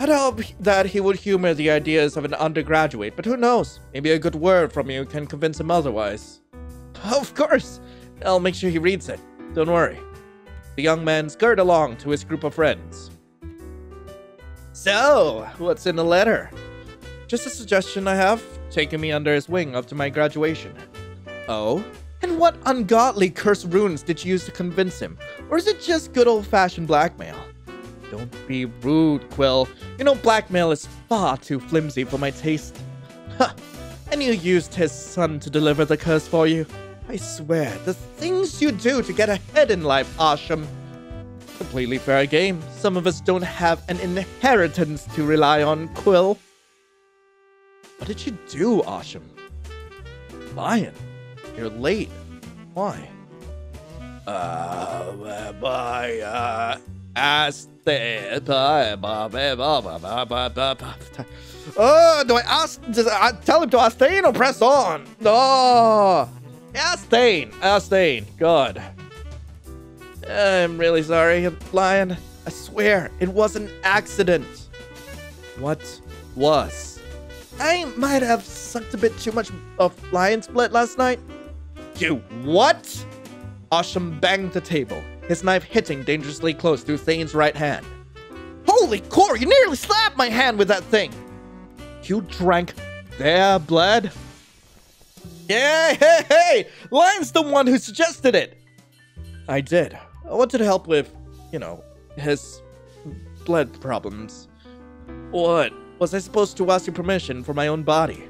I'd hope that he would humor the ideas of an undergraduate, but who knows? Maybe a good word from you can convince him otherwise. Of course! I'll make sure he reads it. Don't worry. The young man scurried along to his group of friends. So, what's in the letter? Just a suggestion I have, taking me under his wing up to my graduation. Oh? And what ungodly curse runes did you use to convince him? Or is it just good old-fashioned blackmail? Don't be rude, Quill. You know blackmail is far too flimsy for my taste. Huh. And you used his son to deliver the curse for you. I swear, the things you do to get ahead in life, Arsham. Completely fair game. Some of us don't have an inheritance to rely on, Quill. What did you do, Arsham? Lyon, you're late. Why? Uh, by, uh... Asked... Oh, do I ask... I tell him to ask Thane or press on? Oh! Ask Thane! Ask Thane. God. I'm really sorry, Lyon. I swear, it was an accident. What was? I might have sucked a bit too much of lion's blood last night. You what? Arsham banged the table, his knife hitting dangerously close through Thane's right hand. Holy core, you nearly slapped my hand with that thing! You drank their blood? Yeah, hey, hey! Lion's the one who suggested it! I did. I wanted to help with, you know, his blood problems. What? Was I supposed to ask your permission for my own body?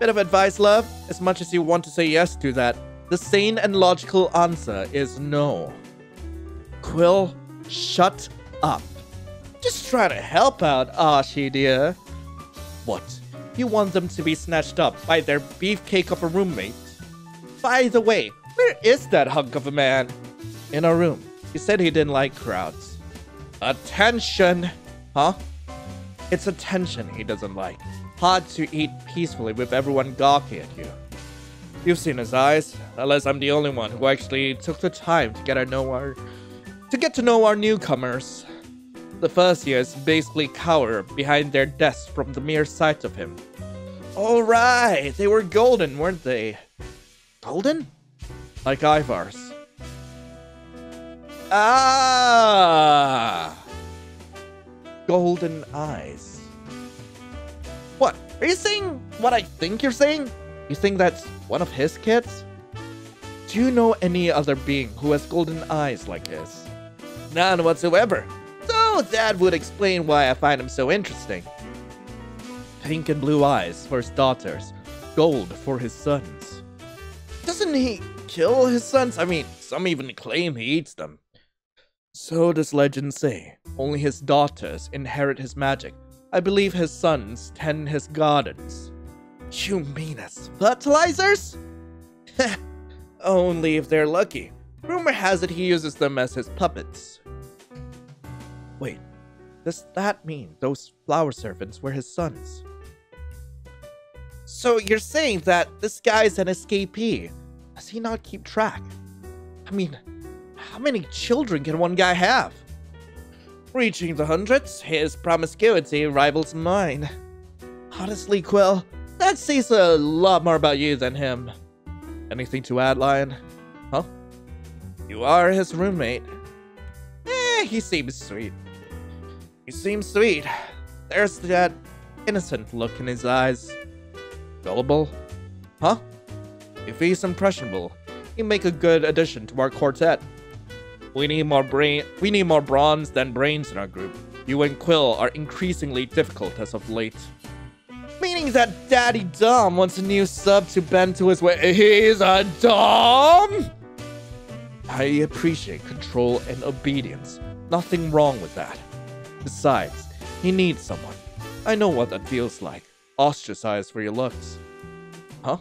Bit of advice, love. As much as you want to say yes to that, the sane and logical answer is no. Quill, shut up. Just try to help out, Archie dear. What? You want them to be snatched up by their beefcake of a roommate? By the way, where is that hunk of a man? In our room. He said he didn't like crowds. Attention! Huh? It's attention he doesn't like. Hard to eat peacefully with everyone gawking at you. You've seen his eyes, unless I'm the only one who actually took the time to get to know our, to get to know our newcomers. The first years basically cower behind their desks from the mere sight of him. All right, they were golden, weren't they? Golden? Like Ivar's. Ah! Golden eyes. What? Are you saying what I think you're saying? You think that's one of his kids? Do you know any other being who has golden eyes like his? None whatsoever. So that would explain why I find him so interesting. Pink and blue eyes for his daughters, gold for his sons. Doesn't he kill his sons? I mean, some even claim he eats them. So does legend say. Only his daughters inherit his magic. I believe his sons tend his gardens. You mean as fertilizers? Heh. Only if they're lucky. Rumor has it he uses them as his puppets. Wait, does that mean those flower servants were his sons? So you're saying that this guy's an escapee? Does he not keep track? I mean, how many children can one guy have? Reaching the hundreds, his promiscuity rivals mine. Honestly, Quill, that says a lot more about you than him. Anything to add, Lyon? Huh? You are his roommate. Eh, he seems sweet. He seems sweet. There's that innocent look in his eyes. Gullible? Huh? If he's impressionable, he'd make a good addition to our quartet. We need more brain. We need more bronze than brains in our group. You and Quill are increasingly difficult as of late. Meaning that Daddy Dom wants a new sub to bend to his way. He's a Dom? I appreciate control and obedience. Nothing wrong with that. Besides, he needs someone. I know what that feels like. Ostracized for your looks. Huh?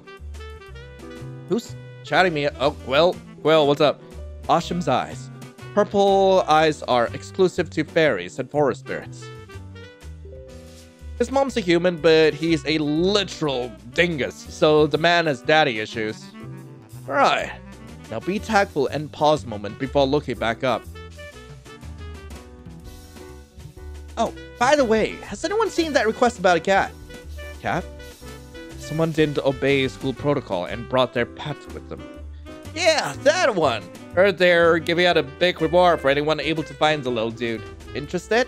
Who's chatting me? Oh, Quill. Quill, what's up? Arsham's eyes. Purple eyes are exclusive to fairies and forest spirits. His mom's a human, but he's a literal dingus, so the man has daddy issues. Alright, now be tactful and pause a moment before looking back up. Oh, by the way, has anyone seen that request about a cat? Cat? Someone didn't obey school protocol and brought their pet with them. Yeah, that one! Heard they're giving out a big reward for anyone able to find the little dude. Interested?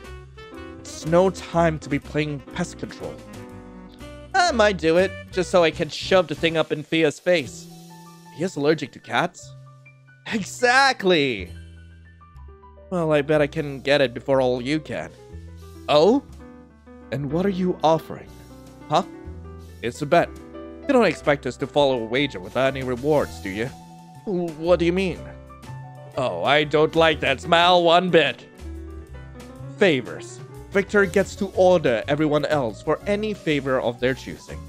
It's no time to be playing pest control. I might do it, just so I can shove the thing up in Fia's face. Fia's allergic to cats? Exactly! Well, I bet I can get it before all you can. Oh? And what are you offering? Huh? It's a bet. You don't expect us to follow a wager without any rewards, do you? What do you mean? Oh, I don't like that smile one bit. Favors. Victor gets to order everyone else for any favor of their choosing.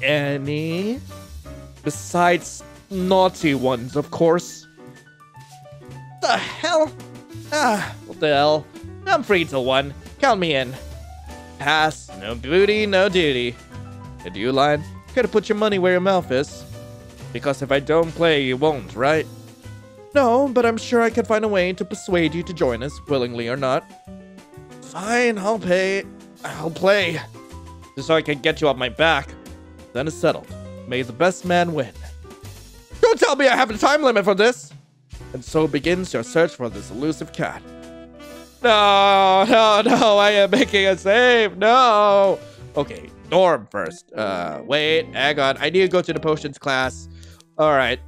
Any? Besides naughty ones, of course. The hell? Ah, what the hell? I'm free till one. Count me in. Pass. No booty, no duty. And you, Lyon? Gotta put your money where your mouth is. Because if I don't play, you won't, right? No, but I'm sure I can find a way to persuade you to join us, willingly or not. Fine, I'll pay. I'll play. Just so I can get you off my back. Then it's settled. May the best man win. Don't tell me I have a time limit for this! And so begins your search for this elusive cat. No, no, no, I am making a save, no! Okay, Norm first. Uh, wait, hang on, I need to go to the potions class. Alright.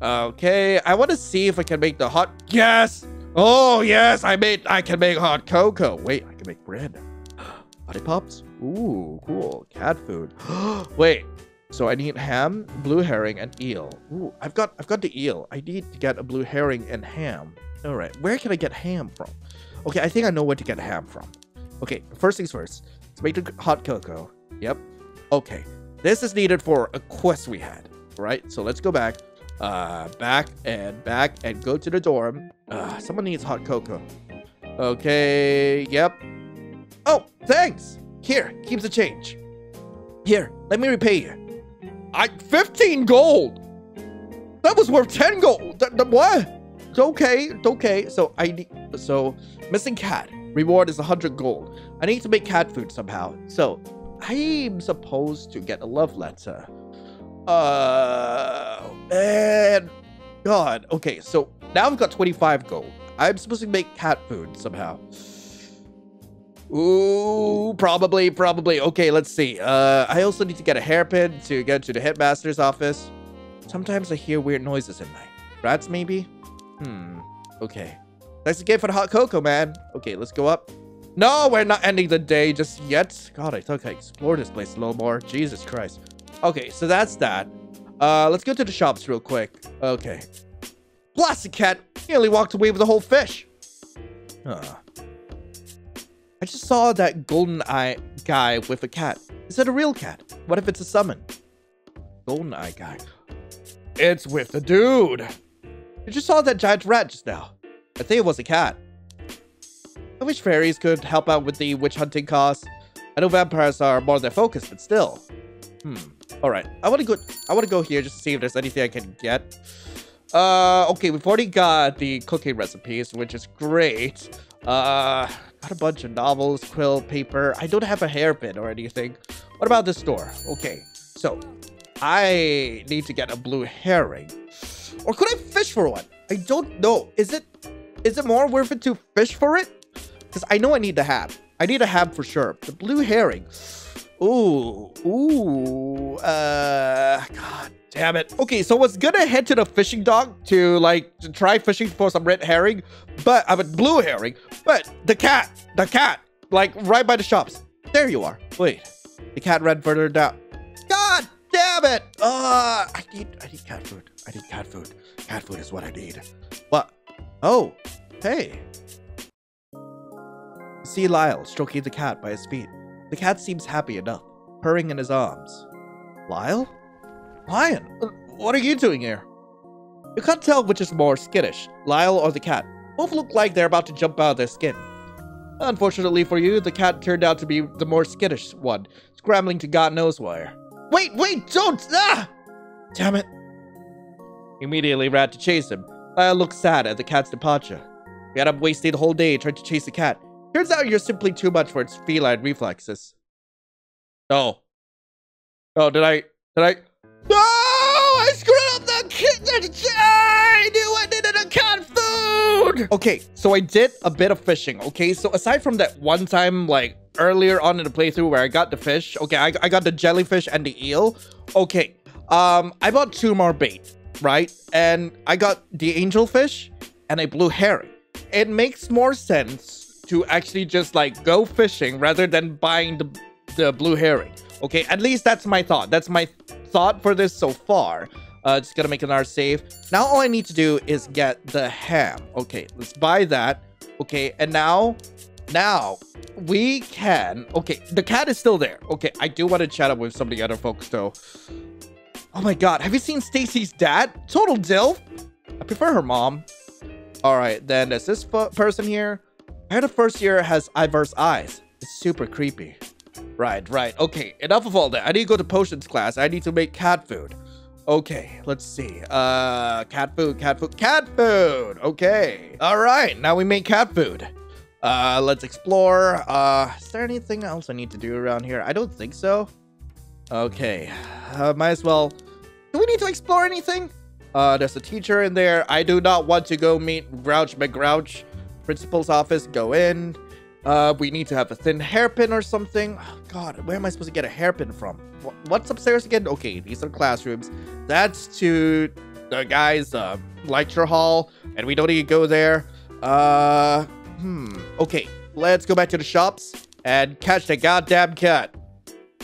Okay, I want to see if I can make the hot... Yes! Oh, yes, I made... I can make hot cocoa. Wait, I can make bread. Honey pops? Ooh, cool. Cat food. Wait, so I need ham, blue herring, and eel. Ooh, I've got, I've got the eel. I need to get a blue herring and ham. Alright, where can I get ham from? Okay, I think I know where to get ham from. Okay, first things first. Let's make the hot cocoa. Yep. Okay, this is needed for a quest we had, right? So let's go back. Uh, back and back and go to the dorm. Uh, someone needs hot cocoa. Okay, yep. Oh, thanks! Here, keep the change. Here, let me repay you. I- fifteen gold! That was worth ten gold! Th th what? Okay, okay. So I need- so, missing cat. Reward is one hundred gold. I need to make cat food somehow. So, I'm supposed to get a love letter. Uh, and God, okay, so now I've got twenty-five gold. I'm supposed to make cat food somehow. Ooh, probably, probably. Okay, let's see. Uh, I also need to get a hairpin to get to the headmaster's office. Sometimes I hear weird noises at night. Rats, maybe? Hmm. Okay. Thanks again for the hot cocoa, man. Okay, let's go up. No, we're not ending the day just yet. God, I thought I explored this place a little more. Jesus Christ. Okay, so that's that. Uh, let's go to the shops real quick. Okay. Blasted cat nearly walked away with the whole fish. Huh. I just saw that golden eye guy with a cat. Is it a real cat? What if it's a summon? Golden eye guy. It's with the dude. You just saw that giant rat just now. I think it was a cat. I wish fairies could help out with the witch hunting costs. I know vampires are more their focus, but still. Hmm. All right. I want to go. I want to go here just to see if there's anything I can get. Uh. Okay. We've already got the cooking recipes, which is great. Uh. Got a bunch of novels, quill, paper. I don't have a hairpin or anything. What about this door? Okay. So, I need to get a blue herring. Or could I fish for one? I don't know. Is it? Is it more worth it to fish for it? Because I know I need the hab. I need a hab for sure. The blue herring. Ooh. Ooh. Uh, God damn it. Okay, so I was going to head to the fishing dock to, like, to try fishing for some red herring. But I have a blue herring. But the cat. The cat. Like, right by the shops. There you are. Wait. The cat ran further down. God damn it. Uh, I need, I need cat food. I need cat food. Cat food is what I need. What? Oh. Hey. See Lyle stroking the cat by his feet. The cat seems happy enough, purring in his arms. Lyle? Lion, what are you doing here? You can't tell which is more skittish, Lyle or the cat. Both look like they're about to jump out of their skin. Unfortunately for you, the cat turned out to be the more skittish one, scrambling to God knows where. Wait, wait, don't! Ah! Damn it. Immediately ran to chase him. Lyle looked sad at the cat's departure. We ended up wasting the whole day trying to chase the cat. Turns out you're simply too much for its feline reflexes. No. Oh, did I? Did I? No! I screwed up the kitten! I knew I needed a cat food! Okay, so I did a bit of fishing, okay? So aside from that one time, like, earlier on in the playthrough where I got the fish. Okay, I, I got the jellyfish and the eel. Okay, um, I bought two more bait, right? And I got the angelfish and a blue herring. It makes more sense to actually just, like, go fishing rather than buying the, the blue herring. Okay, at least that's my thought. That's my thought for this so far. Uh, just gonna make another save. Now all I need to do is get the ham. Okay, let's buy that. Okay, and now, now we can... Okay, the cat is still there. Okay, I do want to chat up with some of the other folks, though. Oh my god, have you seen Stacy's dad? Total dilf. I prefer her mom. All right, then there's this person here. I heard the first year has Ivar's eyes. It's super creepy. Right, right. Okay, enough of all that. I need to go to potions class. I need to make cat food. Okay, let's see. Uh, cat food, cat food, cat food. Okay. All right, now we make cat food. Uh, let's explore. Uh, is there anything else I need to do around here? I don't think so. Okay. Uh, might as well. Do we need to explore anything? Uh, there's a teacher in there. I do not want to go meet Grouch McGrouch. Principal's office, go in. Uh, we need to have a thin hairpin or something. Oh, God, where am I supposed to get a hairpin from? What's upstairs again? Okay, these are classrooms. That's to the guy's uh, lecture hall, and we don't need to go there. Uh, hmm. Okay, let's go back to the shops and catch the goddamn cat.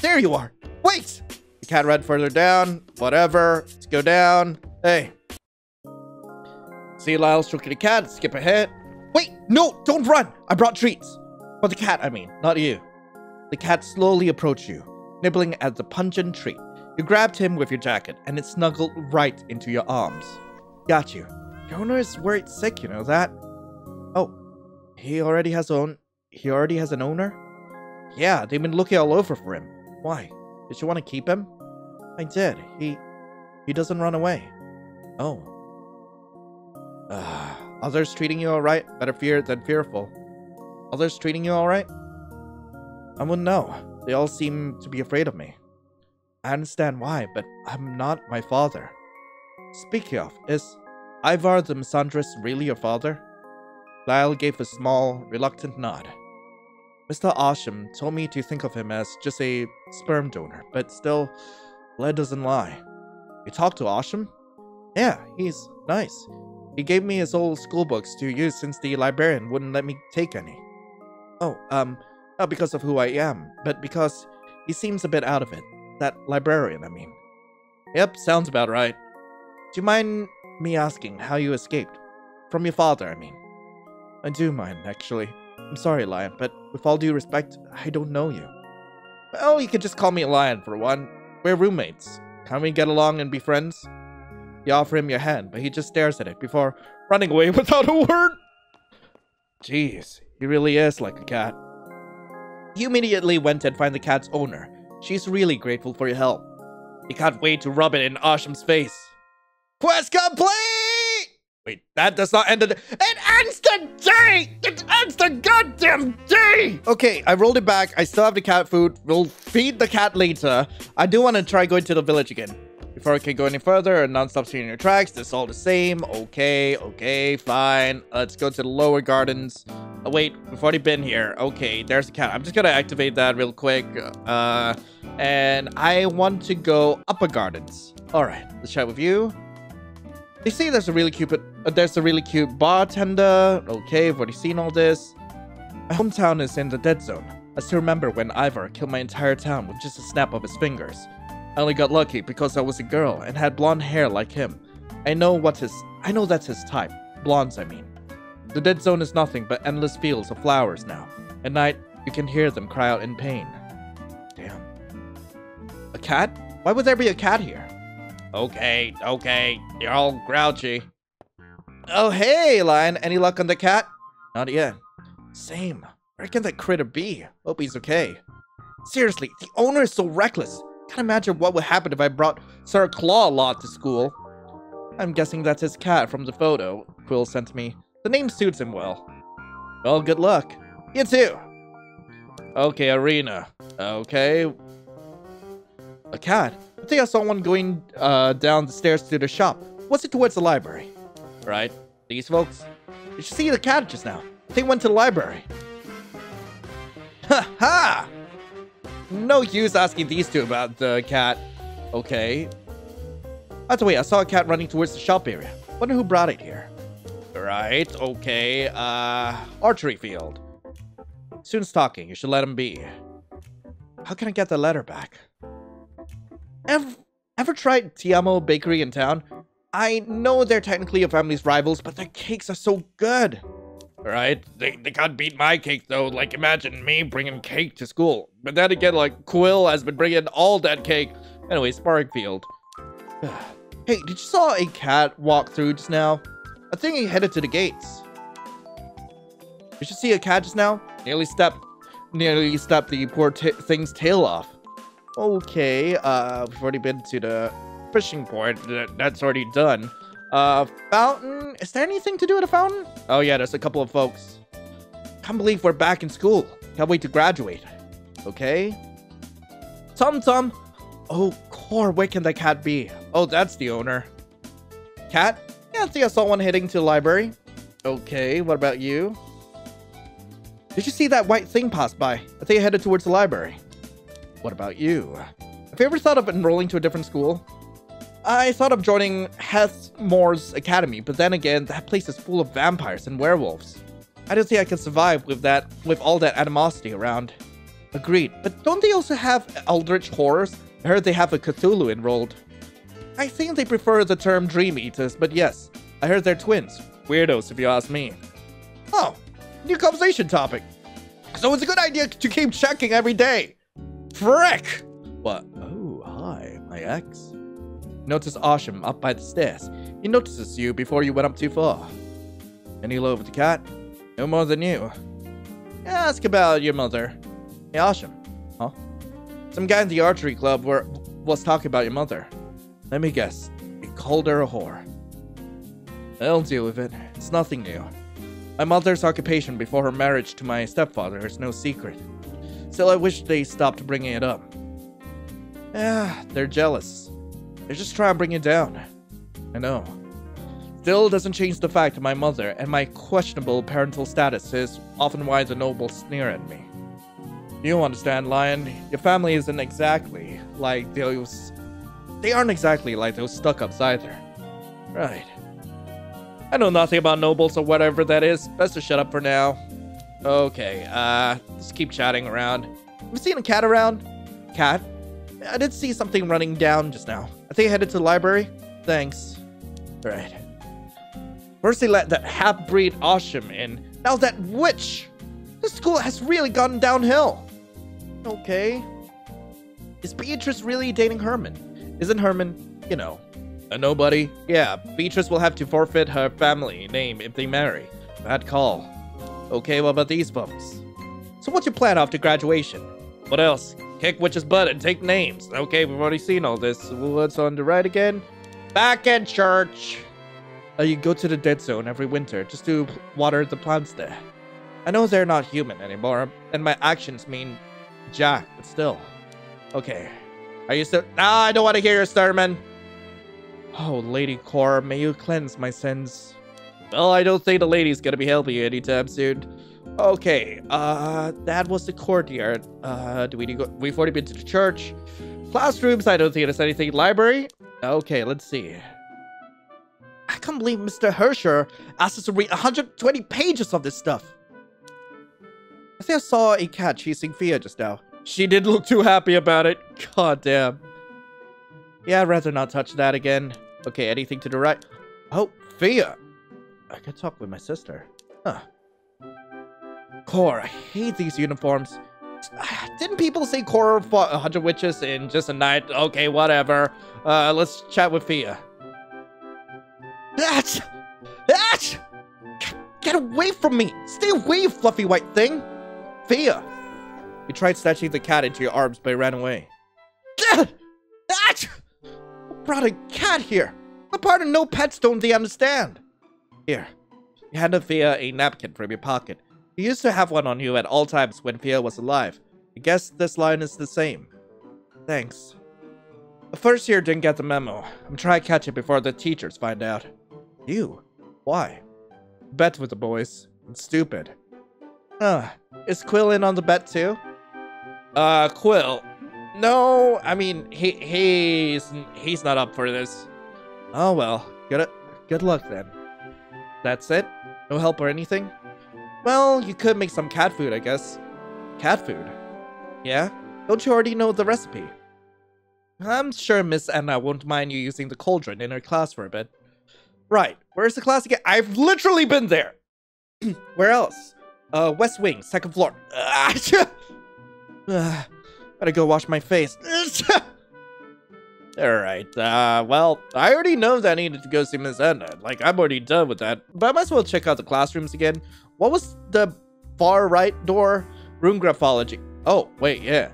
There you are. Wait! The cat ran further down. Whatever. Let's go down. Hey. See Lyle stroking the cat. Skip ahead. Wait, no, don't run. I brought treats. For the cat, I mean, not you. The cat slowly approached you, nibbling at the pungent treat. You grabbed him with your jacket, and it snuggled right into your arms. Got you. Your owner is worried sick, you know that? Oh, he already has own. He already has an owner? Yeah, they've been looking all over for him. Why? Did you want to keep him? I did. He... He doesn't run away. Oh. Ugh. Others treating you alright? Better fear than fearful. Others treating you alright? I wouldn't know. They all seem to be afraid of me. I understand why, but I'm not my father. Speaking of, is Ivar the misandrist really your father? Lyle gave a small, reluctant nod. Mister Arsham told me to think of him as just a sperm donor, but still, blood doesn't lie. You talked to Arsham? Yeah, he's nice. He gave me his old school books to use since the librarian wouldn't let me take any. Oh, um, not because of who I am, but because he seems a bit out of it. That librarian, I mean. Yep, sounds about right. Do you mind me asking how you escaped? From your father, I mean. I do mind, actually. I'm sorry, Lyon, but with all due respect, I don't know you. Well, you could just call me Lyon for one. We're roommates. Can't we get along and be friends? You offer him your hand, but he just stares at it before running away without a word. Jeez, he really is like a cat. He immediately went and found the cat's owner. She's really grateful for your help. He can't wait to rub it in Arsham's face. Quest complete! Wait, that does not end the day. It ends the day! It ends the goddamn day! Okay, I rolled it back. I still have the cat food. We'll feed the cat later. I do want to try going to the village again. Before I can go any further, and non-stop seeing your tracks, it's all the same. Okay, okay, fine. Let's go to the lower gardens. Oh, wait, we've already been here. Okay, there's the cat. I'm just gonna activate that real quick. Uh, and I want to go upper gardens. All right, let's chat with you. They say there's a really cute, uh, there's a really cute bartender. Okay, I've already seen all this. My hometown is in the dead zone. I still remember when Ivar killed my entire town with just a snap of his fingers. I only got lucky because I was a girl and had blonde hair like him. I know what his, I know that's his type. Blondes, I mean. The dead zone is nothing but endless fields of flowers now. At night, you can hear them cry out in pain. Damn. A cat? Why would there be a cat here? Okay, okay. You're all grouchy. Oh, hey, Lyon. Any luck on the cat? Not yet. Same. Where can that critter be? Hope he's okay. Seriously, the owner is so reckless. I can't imagine what would happen if I brought Sir Claw Lot to school. I'm guessing that's his cat from the photo Quill sent me. The name suits him well. Well, good luck. You too. Okay, arena. Okay. A cat? I think I saw one going uh, down the stairs to the shop. Was it towards the library? Right. These folks. You should see the cat just now. They went to the library. Ha ha! No use asking these two about the cat. Okay. By the way, I saw a cat running towards the shop area. Wonder who brought it here. Right, okay. Uh, archery field. Soon's talking. You should let him be. How can I get the letter back? Ever, ever tried Tiamo Bakery in town? I know they're technically a family's rivals, but their cakes are so good. Right? They, they can't beat my cake, though. Like, imagine me bringing cake to school. But then again, like, Quill has been bringing all that cake. Anyway, Sparkfield. Hey, did you saw a cat walk through just now? I think he headed to the gates. Did you see a cat just now? Nearly stepped, nearly stepped the poor t thing's tail off. Okay, uh, we've already been to the fishing port. That's already done. Uh, fountain? Is there anything to do at a fountain? Oh yeah, there's a couple of folks. Can't believe we're back in school. Can't wait to graduate. Okay. Tom Tom. Oh, core, where can that cat be? Oh, that's the owner. Cat? Yeah, I think I saw one heading to the library. Okay, what about you? Did you see that white thing pass by? I think I headed towards the library. What about you? Have you ever thought of enrolling to a different school? I thought of joining Headmaster's Academy, but then again, that place is full of vampires and werewolves. I don't think I can survive with that, with all that animosity around. Agreed, but don't they also have eldritch horrors? I heard they have a Cthulhu enrolled. I think they prefer the term Dream Eaters, but yes, I heard they're twins. Weirdos, if you ask me. Oh, new conversation topic. So it's a good idea to keep checking every day. Frick! What? Oh, hi, my ex. Notice Arsham up by the stairs. He notices you before you went up too far. Any love with the cat? No more than you. Ask about your mother. Hey, Arsham. Huh? Some guy in the archery club were, was talking about your mother. Let me guess. He called her a whore. I'll deal with it. It's nothing new. My mother's occupation before her marriage to my stepfather is no secret. Still, I wish they stopped bringing it up. Ah, they're jealous. They're just trying to bring you down. I know. Still doesn't change the fact that my mother and my questionable parental status is often why the nobles sneer at me. You understand, Lyon. Your family isn't exactly like those they aren't exactly like those stuck-ups either. Right. I know nothing about nobles or whatever that is. Best to shut up for now. Okay, uh, let's keep chatting around. Have you seen a cat around? Cat? I did see something running down just now. I think I headed to the library. Thanks. Right. First they let that half-breed Arsham in. Now that witch! This school has really gone downhill. Okay. Is Beatrice really dating Herman? Isn't Herman, you know, a nobody? Yeah, Beatrice will have to forfeit her family name if they marry. Bad call. Okay, what about these folks? So what's your plan after graduation? What else? Kick witch's butt and take names. Okay, we've already seen all this. What's on the right again? Back in church! Uh, you go to the Dead Zone every winter just to water the plants there. I know they're not human anymore, and my actions mean jack, but still. Okay. Are you still- Ah, I don't want to hear your sermon! Oh, Lady Core, may you cleanse my sins. Well, I don't think the lady's gonna be helping you anytime soon. Okay, uh, that was the courtyard. Uh, do we do go- We've already been to the church. Classrooms, I don't think there's anything. Library? Okay, let's see. I can't believe Mister Hersher asked us to read one hundred twenty pages of this stuff. I think I saw a cat chasing Fia just now. She didn't look too happy about it. God damn. Yeah, I'd rather not touch that again. Okay, anything to the right? Oh, Fia. I could talk with my sister. Huh. Core, I hate these uniforms. Didn't people say Core fought one hundred witches in just a night? Okay, whatever. Uh, let's chat with Fia. That's... That's... Get away from me! Stay away, you fluffy white thing! Fia! You tried snatching the cat into your arms, but it ran away. Who brought a cat here? I'm part of no pets, don't they understand? Here. You handed Fia a napkin from your pocket. You used to have one on you at all times when Fia was alive. I guess this line is the same. Thanks. The first year didn't get the memo. I'm trying to catch it before the teachers find out. You? Why? Bet with the boys. It's stupid. Huh. Is Quill in on the bet too? Uh, Quill. No, I mean, he he's, he's not up for this. Oh well, good, good luck then. That's it? No help or anything? Well, you could make some cat food, I guess. Cat food? Yeah? Don't you already know the recipe? I'm sure Miss Anna won't mind you using the cauldron in her class for a bit. Right, where's the class again? I've literally been there! Where else? Uh, West Wing, second floor. uh, gotta go wash my face. Alright, uh, well, I already know that I needed to go see Miss Anna. Like, I'm already done with that. But I might as well check out the classrooms again. What was the far right door? Room graphology. Oh, wait, yeah.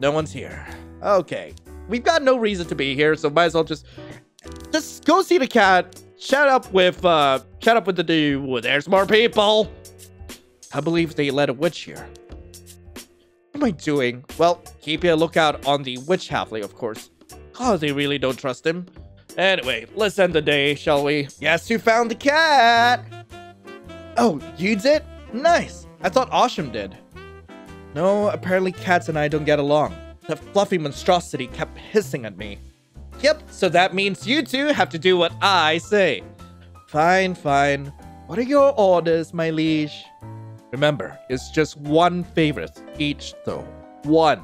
No one's here. Okay. We've got no reason to be here, so might as well just... Just go see the cat. Shut up with, uh, shut up with the dude. There's more people. I believe they let a witch here. What am I doing? Well, keep a lookout on the witch halfling, of course. Oh, they really don't trust him. Anyway, let's end the day, shall we? Yes, you found the cat. Oh, you did? Nice. I thought Arsham did. No, apparently cats and I don't get along. That fluffy monstrosity kept hissing at me. Yep, so that means you two have to do what I say. Fine, fine. What are your orders, my liege? Remember, it's just one favorite each, though. One.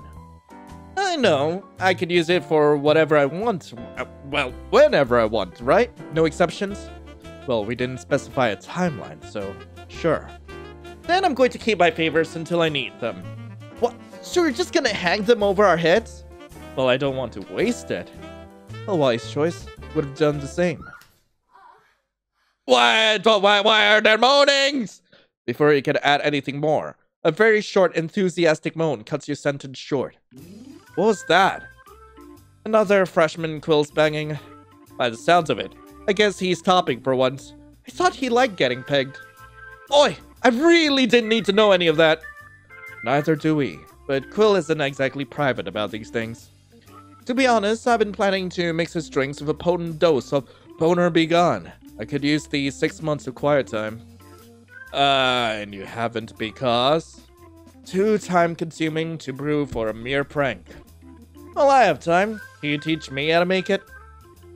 I know. I could use it for whatever I want. Well, whenever I want, right? No exceptions? Well, we didn't specify a timeline, so sure. Then I'm going to keep my favors until I need them. What? So you're just gonna hang them over our heads? Well, I don't want to waste it. A wise choice would have done the same. Why, why, why are there moanings? Before you can add anything more, a very short, enthusiastic moan cuts your sentence short. What was that? Another freshman Quill's banging. By the sounds of it, I guess he's topping for once. I thought he liked getting pegged. Oi, I really didn't need to know any of that. Neither do we, but Quill isn't exactly private about these things. To be honest, I've been planning to mix his drinks with a potent dose of Boner Be Gone. I could use the six months of quiet time. Uh, and you haven't because... Too time-consuming to brew for a mere prank. Well, I have time. Can you teach me how to make it?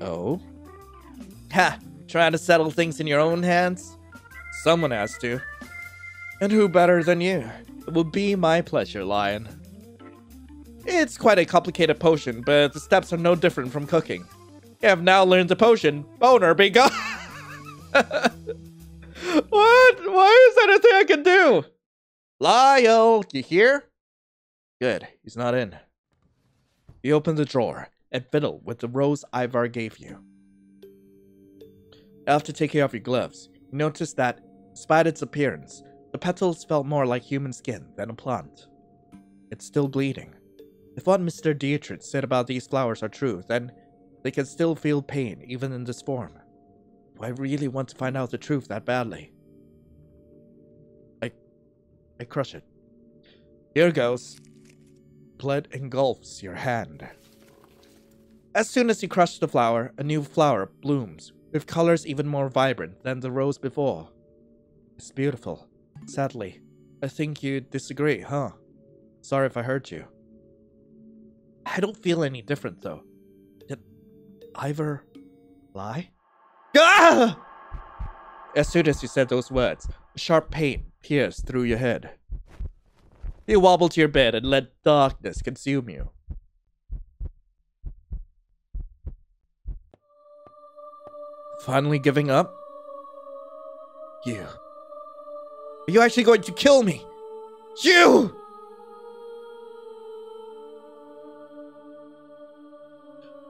Oh? Ha! Trying to settle things in your own hands? Someone has to. And who better than you? It will be my pleasure, Lion. It's quite a complicated potion, but the steps are no different from cooking. You have now learned the potion. Boner Be Gone! What? Why is that a thing I can do? Lyle, you here? Good, he's not in. You open the drawer and fiddle with the rose Ivar gave you. After taking off your gloves, you notice that, despite its appearance, the petals felt more like human skin than a plant. It's still bleeding. If what Mister Dietrich said about these flowers are true, then they can still feel pain even in this form. Do I really want to find out the truth that badly? I... I crush it. Here goes. Blood engulfs your hand. As soon as you crush the flower, a new flower blooms, with colors even more vibrant than the rose before. It's beautiful. Sadly, I think you disagree, huh? Sorry if I hurt you. I don't feel any different, though. Did Ivar lie? Ah! As soon as you said those words, a sharp pain pierced through your head. You wobble to your bed and let darkness consume you. Finally giving up? You. Are you actually going to kill me? You!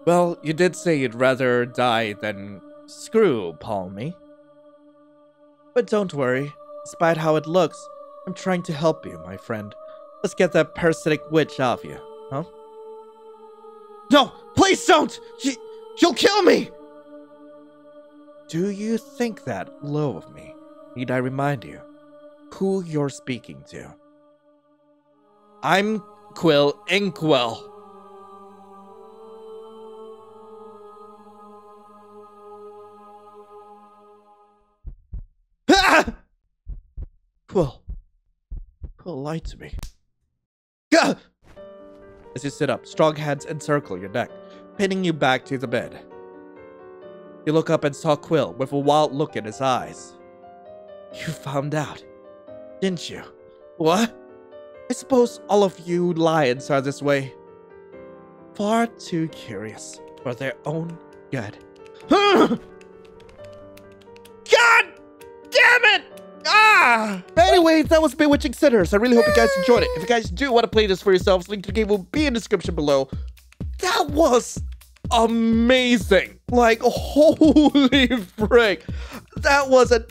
Well, you did say you'd rather die than screw Palmy. But don't worry, despite how it looks, I'm trying to help you, my friend. Let's get that parasitic witch off you, huh? No! Please don't! She, she'll kill me! Do you think that low of me? Need I remind you? Who you're speaking to. I'm Quill Inkwell. Ah! Quill. Quill lied to me. Gah! As you sit up, strong hands encircle your neck, pinning you back to the bed. You look up and saw Quill with a wild look in his eyes. You found out. Didn't you? What? I suppose all of you lions are this way. Far too curious for their own good. God damn it! Ah! Anyways, that was Bewitching Sinners. I really hope you guys enjoyed it. If you guys do want to play this for yourselves, link to the game will be in the description below. That was amazing. Like, holy frick. That was a...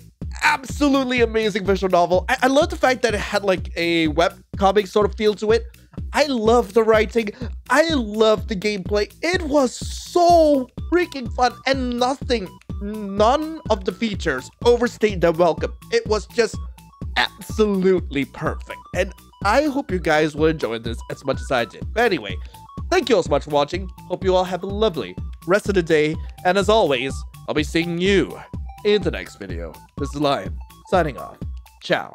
absolutely amazing visual novel. I, I love the fact that it had like a webcomic sort of feel to it. I love the writing. I love the gameplay. It was so freaking fun, and nothing, none of the features overstayed their welcome. It was just absolutely perfect. And I hope you guys will enjoy this as much as I did. But anyway, thank you all so much for watching. Hope you all have a lovely rest of the day. And as always, I'll be seeing you in the next video. This is Lyon, signing off. Ciao.